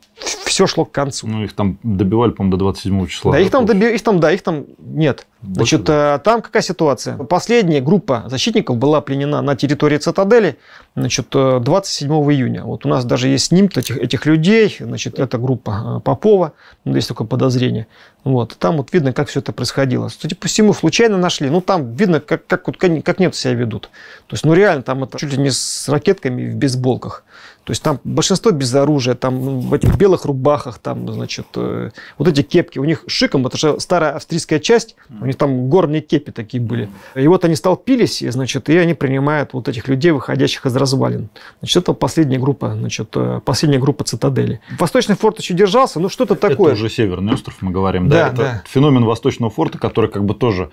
все шло к концу. Ну, их там добивали, по-моему, до двадцать седьмого числа. Да, их там, доби... их там, да, их там нет. Больше, значит, да. Там какая ситуация? Последняя группа защитников была пленена на территории «Цитадели», значит, двадцать седьмого июня. Вот у нас даже есть снимки этих, этих людей, значит, это группа Попова, есть такое подозрение. Вот, там вот видно, как все это происходило. Судя по всему, случайно нашли, ну, там видно, как, как, как немцы себя ведут. То есть, ну, реально, там это чуть ли не с ракетками в бейсболках. То есть там большинство без оружия, там в этих белых рубахах, там, значит, э, вот эти кепки. У них шиком, это же старая австрийская часть, у них там горные кепи такие были. И вот они столпились, и, значит, и они принимают вот этих людей, выходящих из развалин. Значит, это последняя группа, значит, последняя группа «Цитадели». Восточный форт еще держался, ну что-то такое. Это уже Северный остров, мы говорим, да? Да, это да. Феномен Восточного форта, который как бы тоже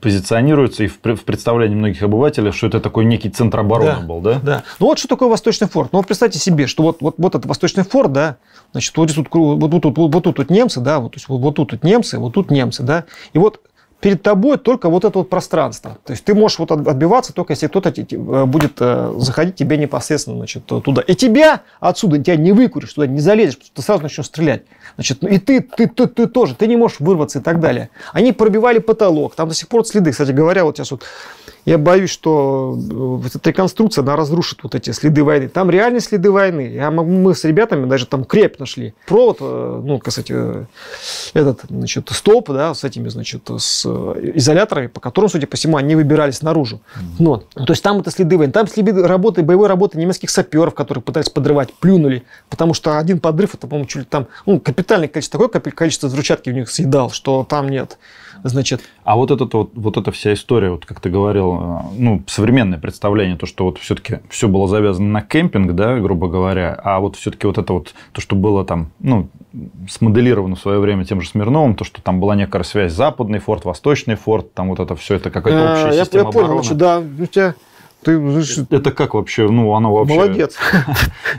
позиционируется и в представлении многих обывателей, что это такой некий центр обороны, да, был, да? Да. Ну вот что такое Восточный форт. Ну, представьте себе, что вот, вот, вот этот Восточный форт, да, значит, вот тут вот тут, вот, вот тут вот немцы, да, вот, то есть, вот, вот тут вот немцы, вот тут немцы, да, и вот перед тобой только вот это вот пространство. То есть ты можешь вот отбиваться только если кто-то будет заходить тебе непосредственно, значит, туда. И тебя отсюда, тебя не выкуришь, туда не залезешь, потому что ты сразу начнешь стрелять. Значит, ну и ты, ты, ты, ты тоже, ты не можешь вырваться и так далее. Они пробивали потолок, там до сих пор следы. Кстати говоря, вот сейчас вот я боюсь, что вот эта реконструкция, она разрушит вот эти следы войны. Там реальные следы войны. Я, мы с ребятами даже там крепь нашли. Провод, ну, кстати, этот, значит, столб, да, с этими, значит, с изоляторами, по которым, судя по всему, они выбирались наружу. Но, то есть там это следы войны. Там следы работы, боевой работы немецких саперов, которые пытались подрывать, плюнули. Потому что один подрыв, это, по-моему, чуть ли там, ну, капитальное количество, такое количество взрывчатки у них съедал, что там нет. Значит. А вот, этот, вот, вот эта вся история, вот как ты говорил, ну, современное представление, то, что вот все-таки все было завязано на кемпинг, да, грубо говоря, а вот все-таки вот это вот, то, что было там, ну, смоделировано в свое время тем же Смирновым, то, что там была некая связь западный форт, восточный форт, там вот это все, это какая-то общая система обороны. Я понял, что да, у тебя... Ты... Это как вообще? Ну, оно вообще... Молодец.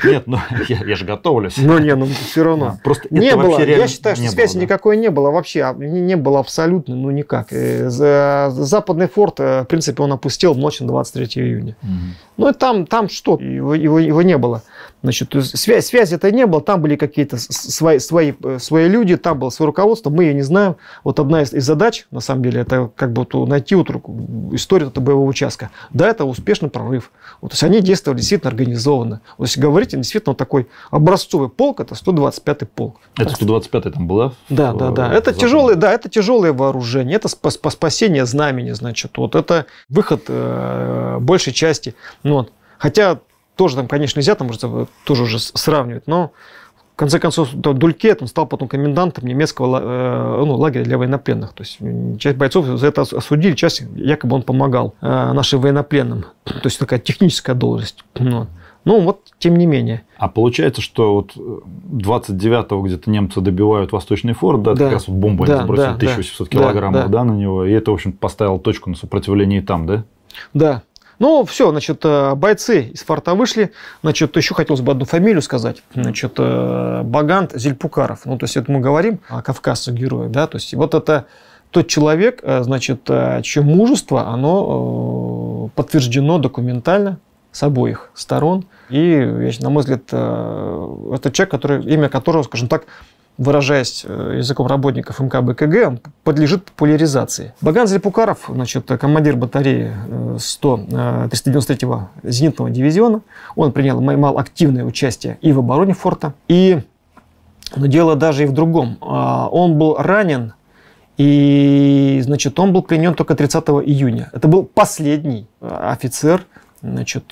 Нет, ну, я, я же готовлюсь. Ну, не, ну, все равно. Просто не это было. Вообще реально... Я считаю, что связи да. никакой не было вообще. Не было абсолютно, ну, никак. Западный форт, в принципе, он опустел в ночь на двадцать третье июня. Угу. Ну, и там, там что? Его, его, его не было. Значит, связь, связи-то не было. Там были какие-то свои, свои, свои люди, там было свое руководство. Мы ее не знаем. Вот одна из, из задач, на самом деле, это как бы найти вот историю этого боевого участка. Да, это успешный прорыв. Вот, то есть они действовали действительно организованно. Вот, если говорить, действительно вот такой образцовый полк, это сто двадцать пятый полк. Это сто двадцать пятый там была? Да, в... да, да. Это тяжелое, да. Это тяжелое вооружение. Это спас, спасение знамени, значит. Вот это выход э, большей части. Ну, вот. Хотя тоже там, конечно, нельзя там тоже уже сравнивать, но в конце концов Дульке он стал потом комендантом немецкого э, ну, лагеря для военнопленных. То есть часть бойцов за это осудили, часть якобы он помогал э, нашим военнопленным. То есть такая техническая должность. Но, ну вот, тем не менее. А получается, что вот двадцать девятого где-то немцы добивают Восточный форт, да, да. как раз вот бомбу да, сбросили, да, тысячу восемьсот да, килограммов да, да. Да, на него, и это, в общем, поставило точку на сопротивление там, да? Да. Ну, все, значит, бойцы из форта вышли. Значит, еще хотелось бы одну фамилию сказать. Значит, Баграт Зельпукаров. Ну, то есть, это мы говорим о кавказских героях, да. То есть, вот это тот человек, значит, чье мужество, оно подтверждено документально с обоих сторон. И, на мой взгляд, это человек, который, имя которого, скажем так, выражаясь языком работников эм ка бэ ка гэ, он подлежит популяризации. Баграт Зельпукаров, значит, командир батареи триста девяносто третьего зенитного дивизиона, он принял малоактивное участие и в обороне форта, и, но дело даже и в другом. Он был ранен, и, значит, он был пленен только тридцатого июня. Это был последний офицер, значит,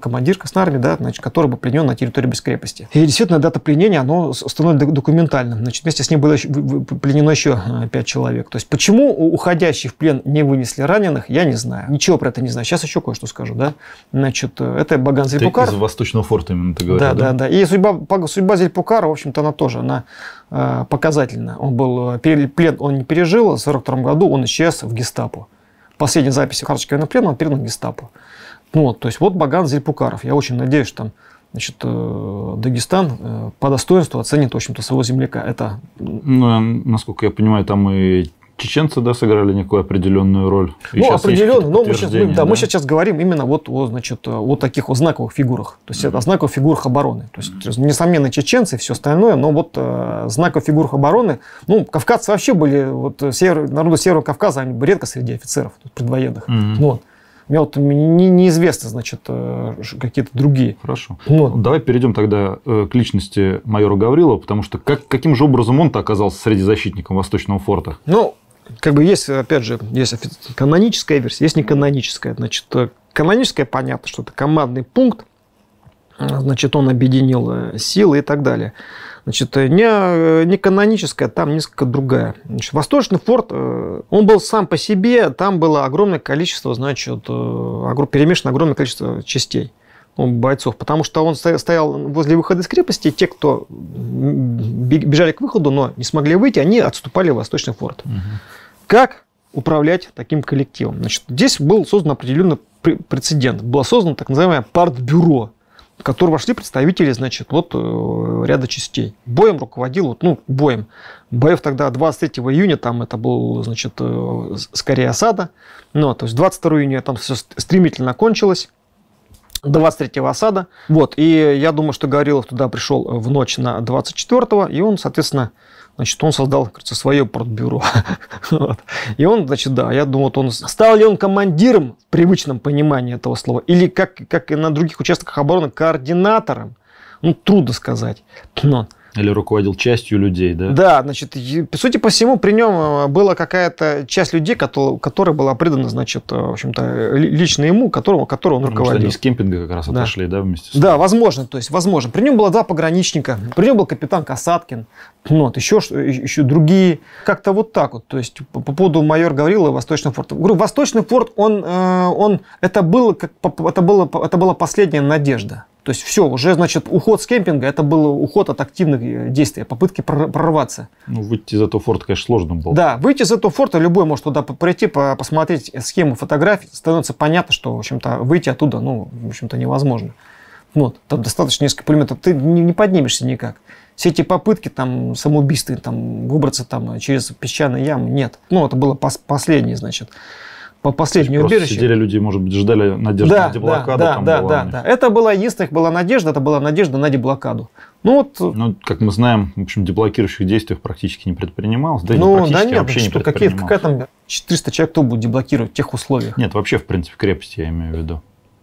командир Красной Армии, да, значит, который был пленен на территории Брестской крепости. И действительно, дата пленения, она становится документальным. Значит, вместе с ним было еще, пленено еще пять человек. То есть, почему уходящие в плен не вынесли раненых, я не знаю. Ничего про это не знаю. Сейчас еще кое-что скажу, да. Значит, это Баграт Зельпукаров. Из Восточного форта именно ты говоришь, да? Да, да, да. И судьба, судьба Зельпукара, в общем-то, она тоже, она показательна. Он был, плен он не пережил, в сорок втором году он исчез в гестапо. Последняя запись карточки военнопленного он передан в гестапо. Ну, вот, то есть, вот Баграт Зельпукаров. Я очень надеюсь, что там, значит, Дагестан по достоинству оценит, в общем-то, своего земляка. Это... Ну, насколько я понимаю, там и чеченцы, да, сыграли некую определенную роль. И ну, определенно. Но мы сейчас, мы, да, да? мы сейчас говорим именно вот о, значит, о таких о знаковых фигурах. То есть, mm-hmm. это о знаковых фигурах обороны. То есть, несомненно, чеченцы и все остальное, но вот э, знаковых фигурах обороны. Ну, кавказцы вообще были, вот, север, народу Северного Кавказа, они были редко среди офицеров предвоенных. Mm-hmm. Ну, вот. Мне вот не, неизвестно, значит, какие-то другие. Хорошо. Вот. Давай перейдем тогда к личности майора Гаврилова, потому что как, каким же образом он-то оказался среди защитников Восточного форта? Ну, как бы есть, опять же, есть каноническая версия, есть неканоническая. Значит, каноническая, понятно, что это командный пункт, значит, он объединил силы и так далее. Значит, не, не каноническая, там несколько другая. Значит, Восточный форт, он был сам по себе, там было огромное количество, значит, перемешано огромное количество частей, ну, бойцов, потому что он стоял возле выхода из крепости, и те, кто бежали к выходу, но не смогли выйти, они отступали в Восточный форт. Угу. Как управлять таким коллективом? Значит, здесь был создан определенный прецедент, было создано так называемое партбюро, в который вошли представители, значит, вот ряда частей. Боем руководил, вот, ну, боем. Боев тогда двадцать третьего июня, там это был, значит, скорее осада. Ну, то есть, двадцать второго июня там все стремительно кончилось. двадцать третьего осада. Вот, и я думаю, что Гаврилов туда пришел в ночь на двадцать четвёртого, и он, соответственно, значит, он создал, кажется, свое портбюро. Вот. И он, значит, да, я думаю, вот он... Стал ли он командиром в привычном понимании этого слова? Или, как, как и на других участках обороны, координатором? Ну, трудно сказать. Но... Или руководил частью людей, да? Да, значит, судя по всему, при нем была какая-то часть людей, которая была предана, значит, в общем-то, лично ему, которого, которого он Потому руководил. Потому что они с кемпинга как раз да. отошли, да, вместе с ним? Да, возможно, то есть, возможно. При нем было два пограничника, при нем был капитан Касаткин, вот, еще, еще другие. Как-то вот так вот, то есть, по поводу майора Гаврилова и Восточного форта. Говорю, Восточный форт, он, он, это, было как, это, было, это была последняя надежда. То есть все, уже, значит, уход с кемпинга, это был уход от активных действий, попытки прорваться. Ну, выйти из этого форта, конечно, сложно было. Да, выйти из этого форта, любой может туда прийти, посмотреть схему фотографий, становится понятно, что, в общем-то, выйти оттуда, ну, в общем-то, невозможно. Вот, там достаточно несколько пулеметов, ты не поднимешься никак. Все эти попытки, там, самоубийства, там, выбраться там через песчаные ямы, нет. Ну, это было пос последнее, значит. Последнее убежище. Сидели люди, может быть, ждали надежды да, на деблокаду. Да, там да, была, да, да. Это была единственная их была надежда, это была надежда на деблокаду. Ну, вот, ну, как мы знаем, в общем, деблокирующих действий практически не предпринималось. Да, ну, не да нет, вообще что, не какие, какая там четыреста человек, кто будет деблокировать в тех условиях? Нет, вообще, в принципе, крепости я имею в виду.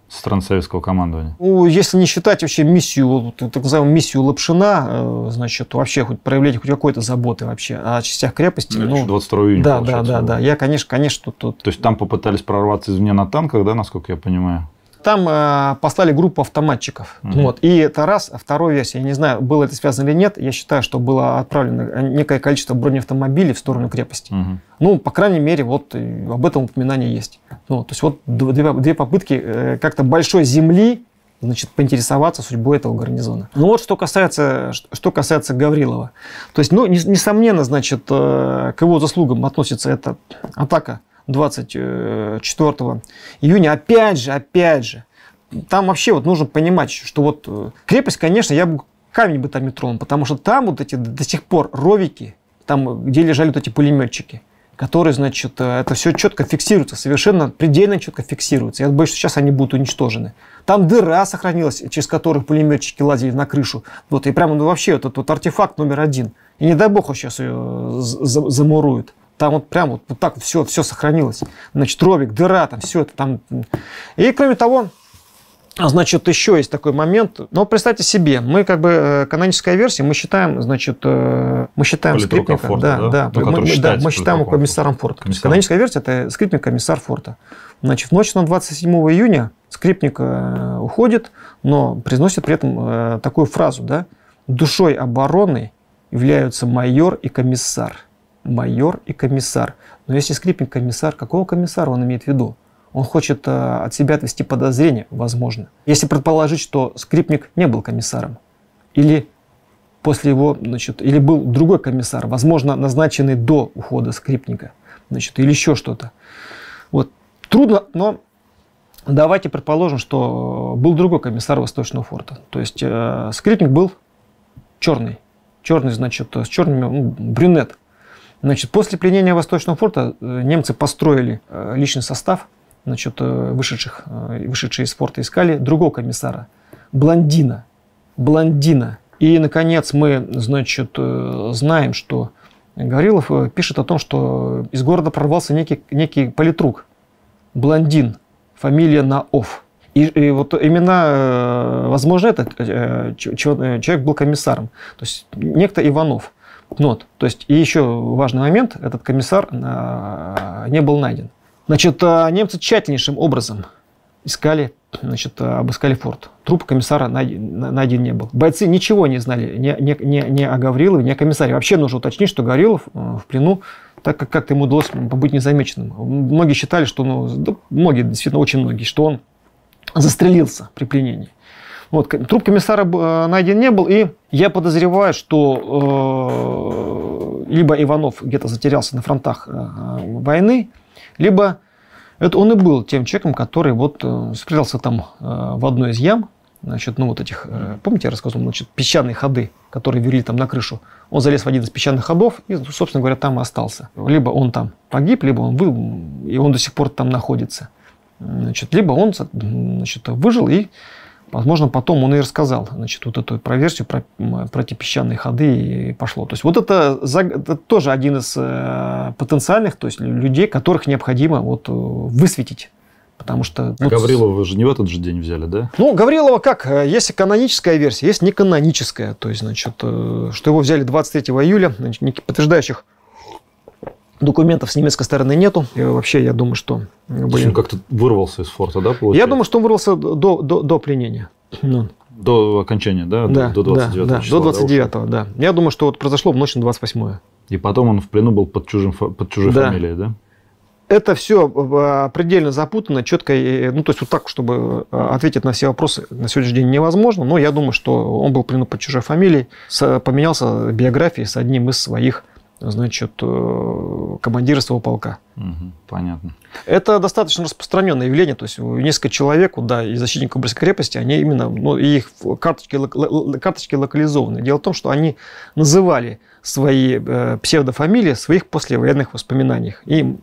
Со стороны советского командования. Ну, если не считать вообще миссию, так называемую миссию Лапшина, значит, вообще хоть проявлять хоть какой-то заботы вообще о частях крепости. Ну, ну двадцать второго июня. Да, да, да, да. Я, конечно, конечно, тут... То есть там попытались прорваться извне на танках, да, насколько я понимаю? Там э, послали группу автоматчиков. Mm-hmm. Вот. И это раз. А второй вес, я не знаю, было это связано или нет, я считаю, что было отправлено некое количество бронеавтомобилей в сторону крепости. Mm-hmm. Ну, по крайней мере, вот об этом упоминание есть. Ну, то есть вот две, две попытки э, как-то большой земли, значит, поинтересоваться судьбой этого гарнизона. Ну вот что касается, что касается Гаврилова. То есть, ну, несомненно, значит, э, к его заслугам относится эта атака двадцать четвёртого июня. Опять же, опять же, там вообще вот нужно понимать, что вот крепость, конечно, я бы камень бы там не тронул, потому что там вот эти до сих пор ровики, там, где лежали вот эти пулеметчики, которые, значит, это все четко фиксируется, совершенно предельно четко фиксируется. Я боюсь, что сейчас они будут уничтожены. Там дыра сохранилась, через которую пулеметчики лазили на крышу. Вот, и прямо ну, вообще вот этот вот артефакт номер один. И не дай бог, он сейчас ее замуруют. Там вот прям вот, вот так все, все сохранилось. Значит, ровик, дыра, там все это там. И кроме того, значит, еще есть такой момент. Но представьте себе, мы как бы каноническая версия, мы считаем, значит, мы считаем Скрипника. Форта, да, да, да. Ну, мы, мы, да, мы считаем его комиссаром форта. Комиссар. Каноническая версия это Скрипник, комиссар форта. Значит, в ночь на двадцать седьмого июня Скрипник уходит, но произносит при этом такую фразу, да: душой обороны являются майор и комиссар. Майор и комиссар. Но если Скрипник комиссар, какого комиссара он имеет в виду? Он хочет э, от себя отвести подозрение, возможно. Если предположить, что Скрипник не был комиссаром, или после его, значит, или был другой комиссар, возможно, назначенный до ухода Скрипника, значит, или еще что-то. Вот. Трудно, но давайте предположим, что был другой комиссар Восточного форта. То есть э, Скрипник был черный. Черный, значит, с черными, ну, брюнет. Значит, после пленения Восточного форта немцы построили личный состав, значит, вышедших, вышедшие из форта искали другого комиссара, блондина, блондина. И, наконец, мы, значит, знаем, что Гаврилов пишет о том, что из города прорвался некий, некий политрук, блондин, фамилия Наов. И, и вот именно, возможно, этот человек был комиссаром, то есть некто Иванов. Вот. То есть, и еще важный момент, этот комиссар а, не был найден. Значит, немцы тщательнейшим образом искали, значит, обыскали форт. Труп комиссара найден, найден не был. Бойцы ничего не знали ни, ни, ни, ни о Гаврилове, ни о комиссаре. Вообще нужно уточнить, что Гаврилов в плену, так как как-то ему удалось побыть незамеченным. Многие считали, что, ну, да, многие, действительно очень многие, что он застрелился при пленении. Вот, труп комиссара найден не был, и я подозреваю, что э, либо Иванов где-то затерялся на фронтах э, войны, либо это он и был тем человеком, который вот э, спрятался там э, в одной из ям, значит, ну вот этих, э, помните, я рассказывал, значит, песчаные ходы, которые вели там на крышу. Он залез в один из песчаных ходов и, собственно говоря, там и остался. Либо он там погиб, либо он был, и он до сих пор там находится. Значит, либо он, значит, выжил и... Возможно, потом он и рассказал, значит, вот эту про версию, про, про эти песчаные ходы и пошло. То есть вот это, это тоже один из э, потенциальных, то есть людей, которых необходимо вот высветить. Потому что... А вот... Гаврилова же не в этот же день взяли, да? Ну, Гаврилова как? Есть каноническая версия, есть неканоническая. То есть, значит, э, что его взяли двадцать третьего июля, значит, никаких подтверждающих документов с немецкой стороны нету. И вообще, я думаю, что... Блин. Он как-то вырвался из форта, да, получается? Я думаю, что он вырвался до, до, до пленения. Ну. До окончания, да? Да, до двадцать девятого, да, числа, до двадцать девятого, да, да. Я думаю, что вот произошло в ночь на двадцать восьмое. И потом он в плену был под, чужим, под чужой, да, фамилией, да? это все предельно запутано, четко, ну, то есть вот так, чтобы ответить на все вопросы на сегодняшний день невозможно, но я думаю, что он был принят под чужой фамилией, поменялся биографией с одним из своих, значит, командира своего полка. Угу, понятно. Это достаточно распространенное явление, то есть несколько человек, да, из защитников Брестской крепости, они именно, ну, их карточки, карточки локализованы. Дело в том, что они называли свои псевдофамилии в своих послевоенных воспоминаниях. И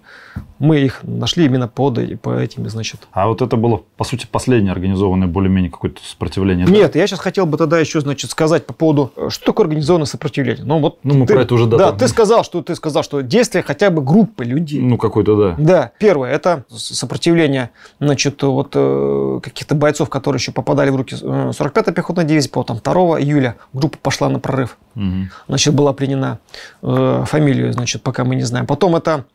мы их нашли именно под, по этим, значит. А вот это было, по сути, последнее организованное более-менее какое-то сопротивление? Нет, да? Я сейчас хотел бы тогда еще, значит, сказать по поводу, что такое организованное сопротивление. Ну, вот ну мы ты, про это уже да, да, ты сказал, что ты сказал, что действие хотя бы группы людей. Ну, какой-то, да. Да. Первое, это сопротивление, значит, вот каких-то бойцов, которые еще попадали в руки сорок пятой пехотной дивизии, по там второго июля группа пошла на прорыв. Угу. Значит, была принята фамилию, значит, пока мы не знаем. Потом это,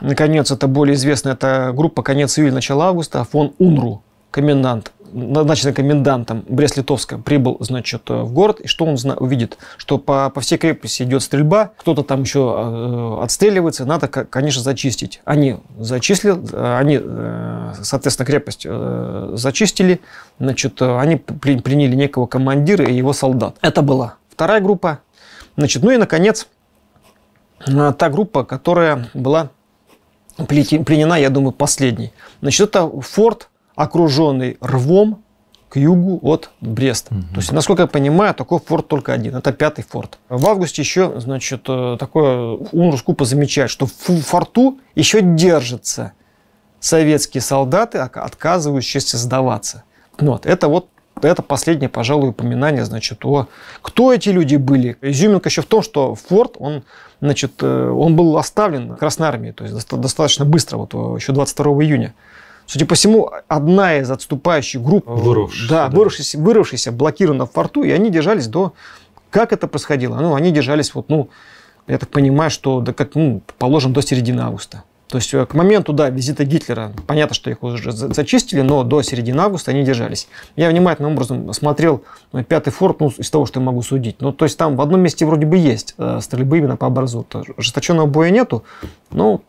наконец, это более известная эта группа, конец июля, начало августа, фон Унру, комендант, назначенный комендантом Брест-Литовска, прибыл, значит, в город, и что он увидит? Что по, по всей крепости идет стрельба, кто-то там еще отстреливается, надо, конечно, зачистить. Они зачислили, они, соответственно, крепость зачистили, значит, они приняли некого командира и его солдат. Это была вторая группа. Значит, ну и, наконец, та группа, которая была пленена, я думаю, последней. Значит, это форт, окруженный рвом к югу от Бреста. Угу. То есть, насколько я понимаю, такой форт только один. Это пятый форт. В августе еще, значит, такое Унру-Скупа замечает, что в форту еще держатся советские солдаты, отказывающиеся сдаваться. Вот. Это вот это последнее, пожалуй, упоминание, значит, о... Кто эти люди были? Изюминка еще в том, что форт, он, значит, он был оставлен Красной армией, то есть достаточно быстро, вот еще двадцать второго июня. Судя по всему, одна из отступающих групп, вырвавшись, да, да. Вырвавшись, вырвавшись, блокирована в форту, и они держались до... Как это происходило? Ну, они держались, вот, ну, я так понимаю, что, да, как, ну, положим, до середины августа. То есть к моменту, да, визита Гитлера, понятно, что их уже зачистили, но до середины августа они держались. Я внимательным образом смотрел пятый форт, ну, из того, что я могу судить. Ну, то есть там в одном месте вроде бы есть стрельбы именно по образу. Ожесточенного боя нету, но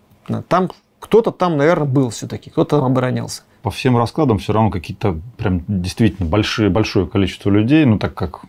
там кто-то там, наверное, был все-таки, кто-то там оборонялся. По всем раскладам все равно какие-то прям действительно большие, большое количество людей, ну, так как...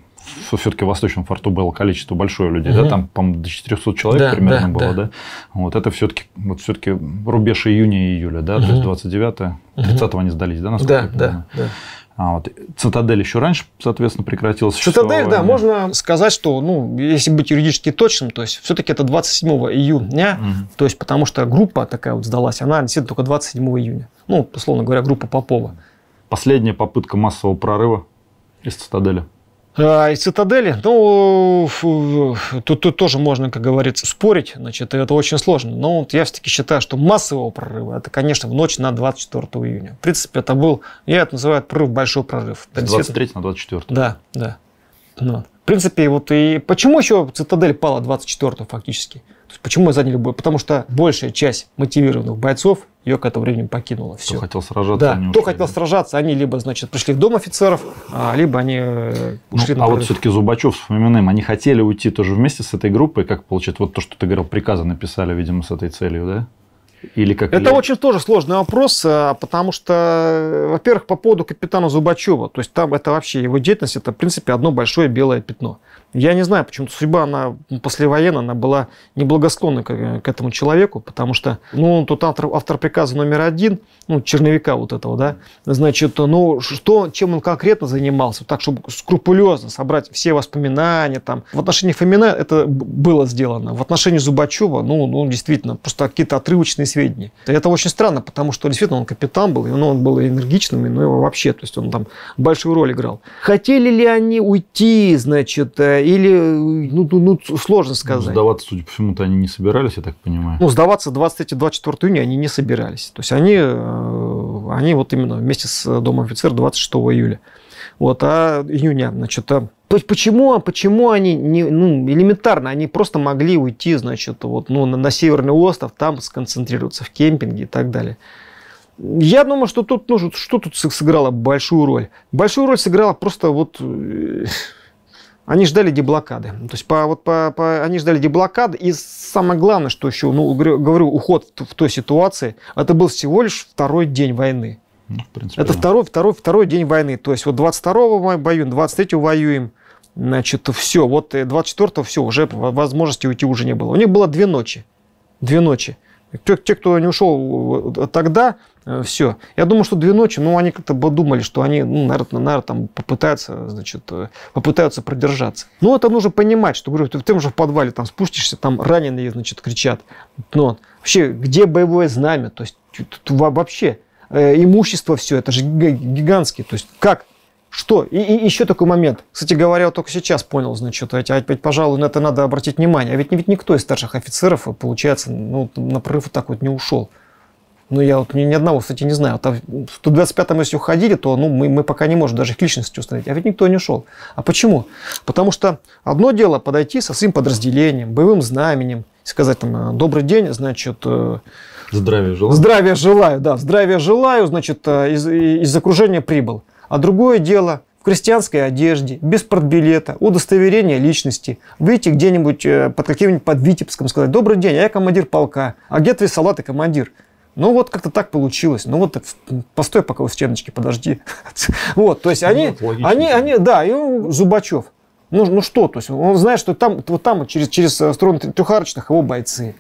Все-таки в Восточном форту было количество большое людей, угу. Да, там, по-моему, до четырёхсот человек, да, примерно, да, было, да. Да? Вот это все-таки вот все-таки рубеж июня и июля, да, угу. То есть двадцать девятое, тридцатого они сдались, да, насколько, да, я понимаю? Да, да. А вот цитадель еще раньше, соответственно, прекратилась. Цитадель, да, можно сказать, что, ну, если быть юридически точным, то есть все-таки это двадцать седьмого июня, угу. То есть потому что группа такая вот сдалась, она действительно только двадцать седьмого июня. Ну, условно говоря, группа Попова. Последняя попытка массового прорыва из цитадели. Из цитадели, ну, тут, тут тоже можно, как говорится, спорить, значит, это очень сложно. Но вот я все-таки считаю, что массового прорыва, это, конечно, в ночь на двадцать четвёртое июня. В принципе, это был, я это называю, прорыв, большой прорыв. С двадцать третьего на двадцать четвёртое. Да, да. Но. В принципе, вот и почему еще цитадель пала двадцать четвёртого фактически? То есть, почему заняли бой? Потому что большая часть мотивированных бойцов ее к этому времени покинула. Все. Кто хотел сражаться, да. Они ушли, кто хотел, да, сражаться, они либо, значит, пришли в дом офицеров, либо они ушли, ну, на... А вот все-таки Зубачев с Фоминым, они хотели уйти тоже вместе с этой группой, как получается, вот то, что ты говорил, приказы написали, видимо, с этой целью, да? Или как это или... очень тоже сложный вопрос, потому что, во-первых, по поводу капитана Зубачева, то есть там это вообще его деятельность, это, в принципе, одно большое белое пятно. Я не знаю, почему-то судьба, она послевоенная, она была неблагосклонна к, к этому человеку, потому что, ну, тут автор, автор приказа номер один, ну, черновика вот этого, да, значит, ну, что, чем он конкретно занимался, вот так, чтобы скрупулезно собрать все воспоминания, там, в отношении Фомина это было сделано, в отношении Зубачева, ну, ну, действительно, просто какие-то отрывочные сведения. Это очень странно, потому что, действительно, он капитан был, и, ну, он был энергичным, и, ну, вообще, то есть он там большую роль играл. Хотели ли они уйти, значит, или, ну, ну, сложно сказать. Сдаваться, судя по всему-то, они не собирались, я так понимаю. Ну, сдаваться двадцать третьего — двадцать четвёртого июня они не собирались. То есть они, они вот именно вместе с домом офицера двадцать шестого июля. Вот, а июня, значит, а... Почему, почему они, не, ну, элементарно, они просто могли уйти, значит, вот, ну, на, на Северный остров, там сконцентрироваться в кемпинге и так далее. Я думаю, что тут, ну, что тут сыграло большую роль? Большую роль сыграла просто вот... Они ждали деблокады. То есть по, вот по, по, они ждали деблокады. И самое главное, что еще, ну, говорю, уход в, в той ситуации, это был всего лишь второй день войны. Ну, в принципе, это да. второй, второй, второй день войны. То есть вот двадцать второго мы воюем, двадцать третьего воюем. Значит, все. Вот двадцать четвёртого все, уже возможности уйти уже не было. У них было две ночи. Две ночи. Те, те, кто не ушел тогда, все. Я думаю, что две ночи, ну, они как-то подумали, что они, ну, наверное, наверное там попытаются, значит, попытаются продержаться. Но это нужно понимать, что, говорю, ты, ты уже в подвале там спустишься, там раненые, значит, кричат. Но вообще, где боевое знамя? То есть, вообще, э, имущество все, это же гигантские. То есть, как? Что? И, и еще такой момент. Кстати говоря, вот только сейчас понял, значит, опять, пожалуй, на это надо обратить внимание. А ведь, ведь никто из старших офицеров, получается, ну, на прорыв вот так вот не ушел. Ну, я вот ни, ни одного, кстати, не знаю. Вот, в сто двадцать пятом, если уходили, то ну, мы, мы пока не можем даже их личность установить. А ведь никто не ушел. А почему? Потому что одно дело подойти со своим подразделением, боевым знаменем, сказать там «добрый день», значит... Здравия желаю. Здравия желаю, да. Здравия желаю, значит, из, из окружения прибыл. А другое дело, в крестьянской одежде, без партбилета, удостоверения личности, выйти где-нибудь под каким-нибудь под Витебском, сказать: «Добрый день, а я командир полка». «А где твои салаты, командир?» Ну вот как-то так получилось. Ну вот так, постой пока у стеночки, подожди. Вот, то есть они, они, они, да, и Зубачев. Ну, ну что, то есть он знает, что там, вот там через, через сторону трехарочных его бойцы.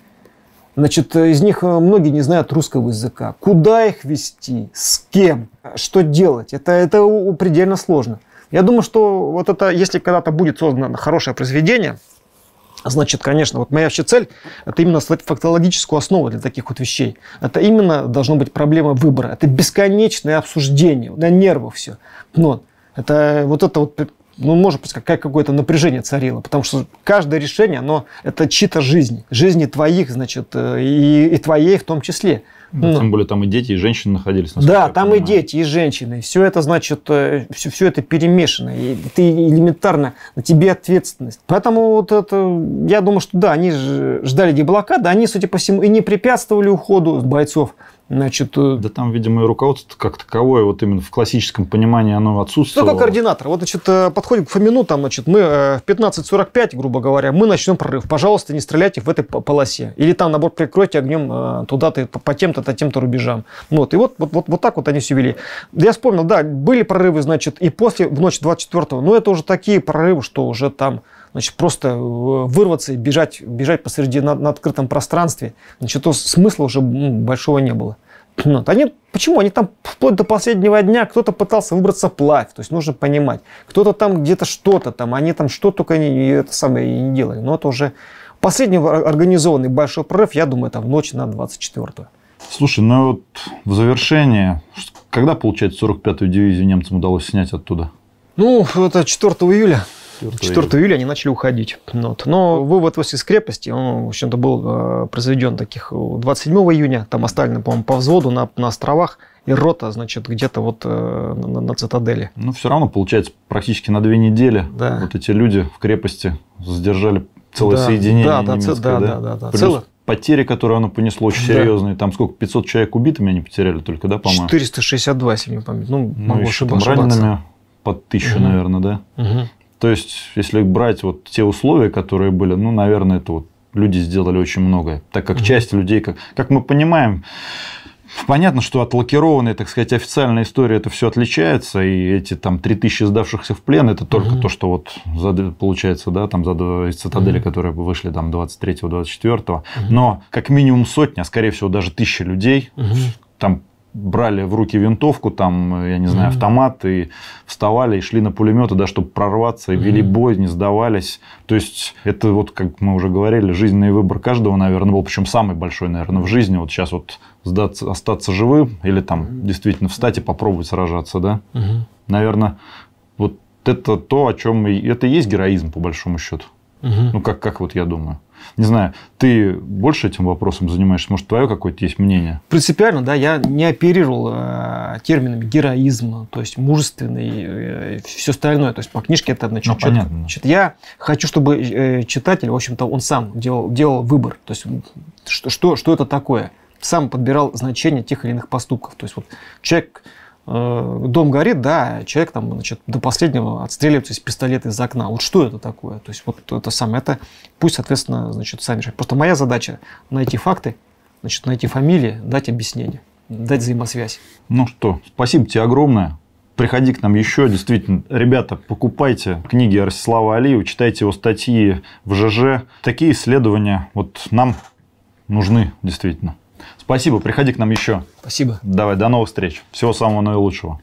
Значит, из них многие не знают русского языка. Куда их вести? С кем? Что делать? Это, это предельно сложно. Я думаю, что вот это, если когда-то будет создано хорошее произведение, значит, конечно, вот моя вообще цель – это именно создать фактологическую основу для таких вот вещей. Это именно должно быть проблема выбора. Это бесконечное обсуждение, на нервах все. Но это вот это вот, ну, может быть, как какое-то напряжение царило, потому что каждое решение, оно это чьи-то жизни, жизни твоих, значит, и, и твоей в том числе. Да, ну, тем более там и дети, и женщины находились. Да, там понимаю. И дети, и женщины. Все это, значит, все, все это перемешано. И ты элементарно, на тебе ответственность. Поэтому вот это, я думаю, что да, они ждали деблокады, они, судя по всему, и не препятствовали уходу бойцов. Значит, да там, видимо, и руководство как таковое, вот именно в классическом понимании, оно отсутствовало. Ну, как координатор. Вот, значит, подходим к Фомину, там, значит, мы в пятнадцать сорок пять, грубо говоря, мы начнем прорыв. Пожалуйста, не стреляйте в этой полосе. Или там, набор прикройте огнем туда-то, по тем-то, по тем-то рубежам. Вот, и вот, вот, вот, вот так вот они все вели. Я вспомнил, да, были прорывы, значит, и после, в ночь двадцать четвёртого, но это уже такие прорывы, что уже там... Значит, просто вырваться и бежать, бежать посреди на, на открытом пространстве, значит, то смысла уже большого не было. Вот. Они, почему? Они там вплоть до последнего дня, кто-то пытался выбраться вплавь, то есть нужно понимать. Кто-то там где-то что-то там, они там что только не, это самое и не делали. Но это уже последний организованный большой прорыв, я думаю, это в ночь на двадцать четвёртое. Слушай, ну вот в завершение, когда, получается, сорок пятую дивизию немцам удалось снять оттуда? Ну, это четвёртого июля. четвёртого июля они начали уходить. Вот. Но вывод из крепости, он, в общем-то, был произведен таких двадцать седьмого июня. Там оставлено, по-моему, по взводу на, на островах. И рота, значит, где-то вот на, на цитадели. Ну, все равно, получается, практически на две недели да. вот эти люди в крепости задержали целое да. соединение да, да, немецкое. Да, да, да. да, да. Плюс целое... потери, которые оно понесло, очень да. серьезные. Там сколько, пятьсот человек убитыми они потеряли только, да, по-моему? четыреста шестьдесят два, если не помню. Ну, ну могу ошибаться. Ранеными под тысячу, угу. наверное, да? Угу. То есть, если брать вот те условия, которые были, ну, наверное, это вот люди сделали очень многое. Так как часть людей, как, как мы понимаем, понятно, что от лакированной, так сказать, официальной истории это все отличается. И эти там три тысячи сдавшихся в плен, это только mm-hmm. то, что вот получается, да, там из цитадели, mm-hmm. которые вышли там двадцать третьего двадцать четвёртого. Mm-hmm. Но как минимум сотня, а скорее всего даже тысяча людей mm-hmm. там... брали в руки винтовку, там, я не знаю, mm-hmm. автомат, и вставали, и шли на пулеметы, да, чтобы прорваться, и вели mm-hmm. бой, не сдавались. То есть, это вот, как мы уже говорили, жизненный выбор каждого, наверное, был, причем самый большой, наверное, в жизни. Вот сейчас вот сдаться, остаться живым или там действительно встать и попробовать сражаться, да? Mm-hmm. Наверное, вот это то, о чем... И... Это и есть героизм, по большому счету. Mm-hmm. Ну, как, как вот я думаю. Не знаю, ты больше этим вопросом занимаешься? Может, твое какое-то есть мнение? Принципиально, да, я не оперировал э, терминами героизма, то есть мужественный и э, все остальное. То есть по книжке это значит, ну, понятно. Значит, я хочу, чтобы э, читатель, в общем-то, он сам делал, делал выбор. То есть что, что, что это такое? Сам подбирал значение тех или иных поступков. То есть вот человек дом горит, да, человек там, значит, до последнего отстреливается из пистолета из окна. Вот что это такое? То есть вот это самое, это пусть, соответственно, значит, сами решают. Просто моя задача найти факты, значит, найти фамилии, дать объяснение, дать взаимосвязь. Ну что, спасибо тебе огромное. Приходи к нам еще, действительно, ребята, покупайте книги Ростислава Алиева, читайте его статьи в ЖЖ. Такие исследования вот нам нужны, действительно. Спасибо, приходи к нам еще. Спасибо. Давай, до новых встреч. Всего самого наилучшего.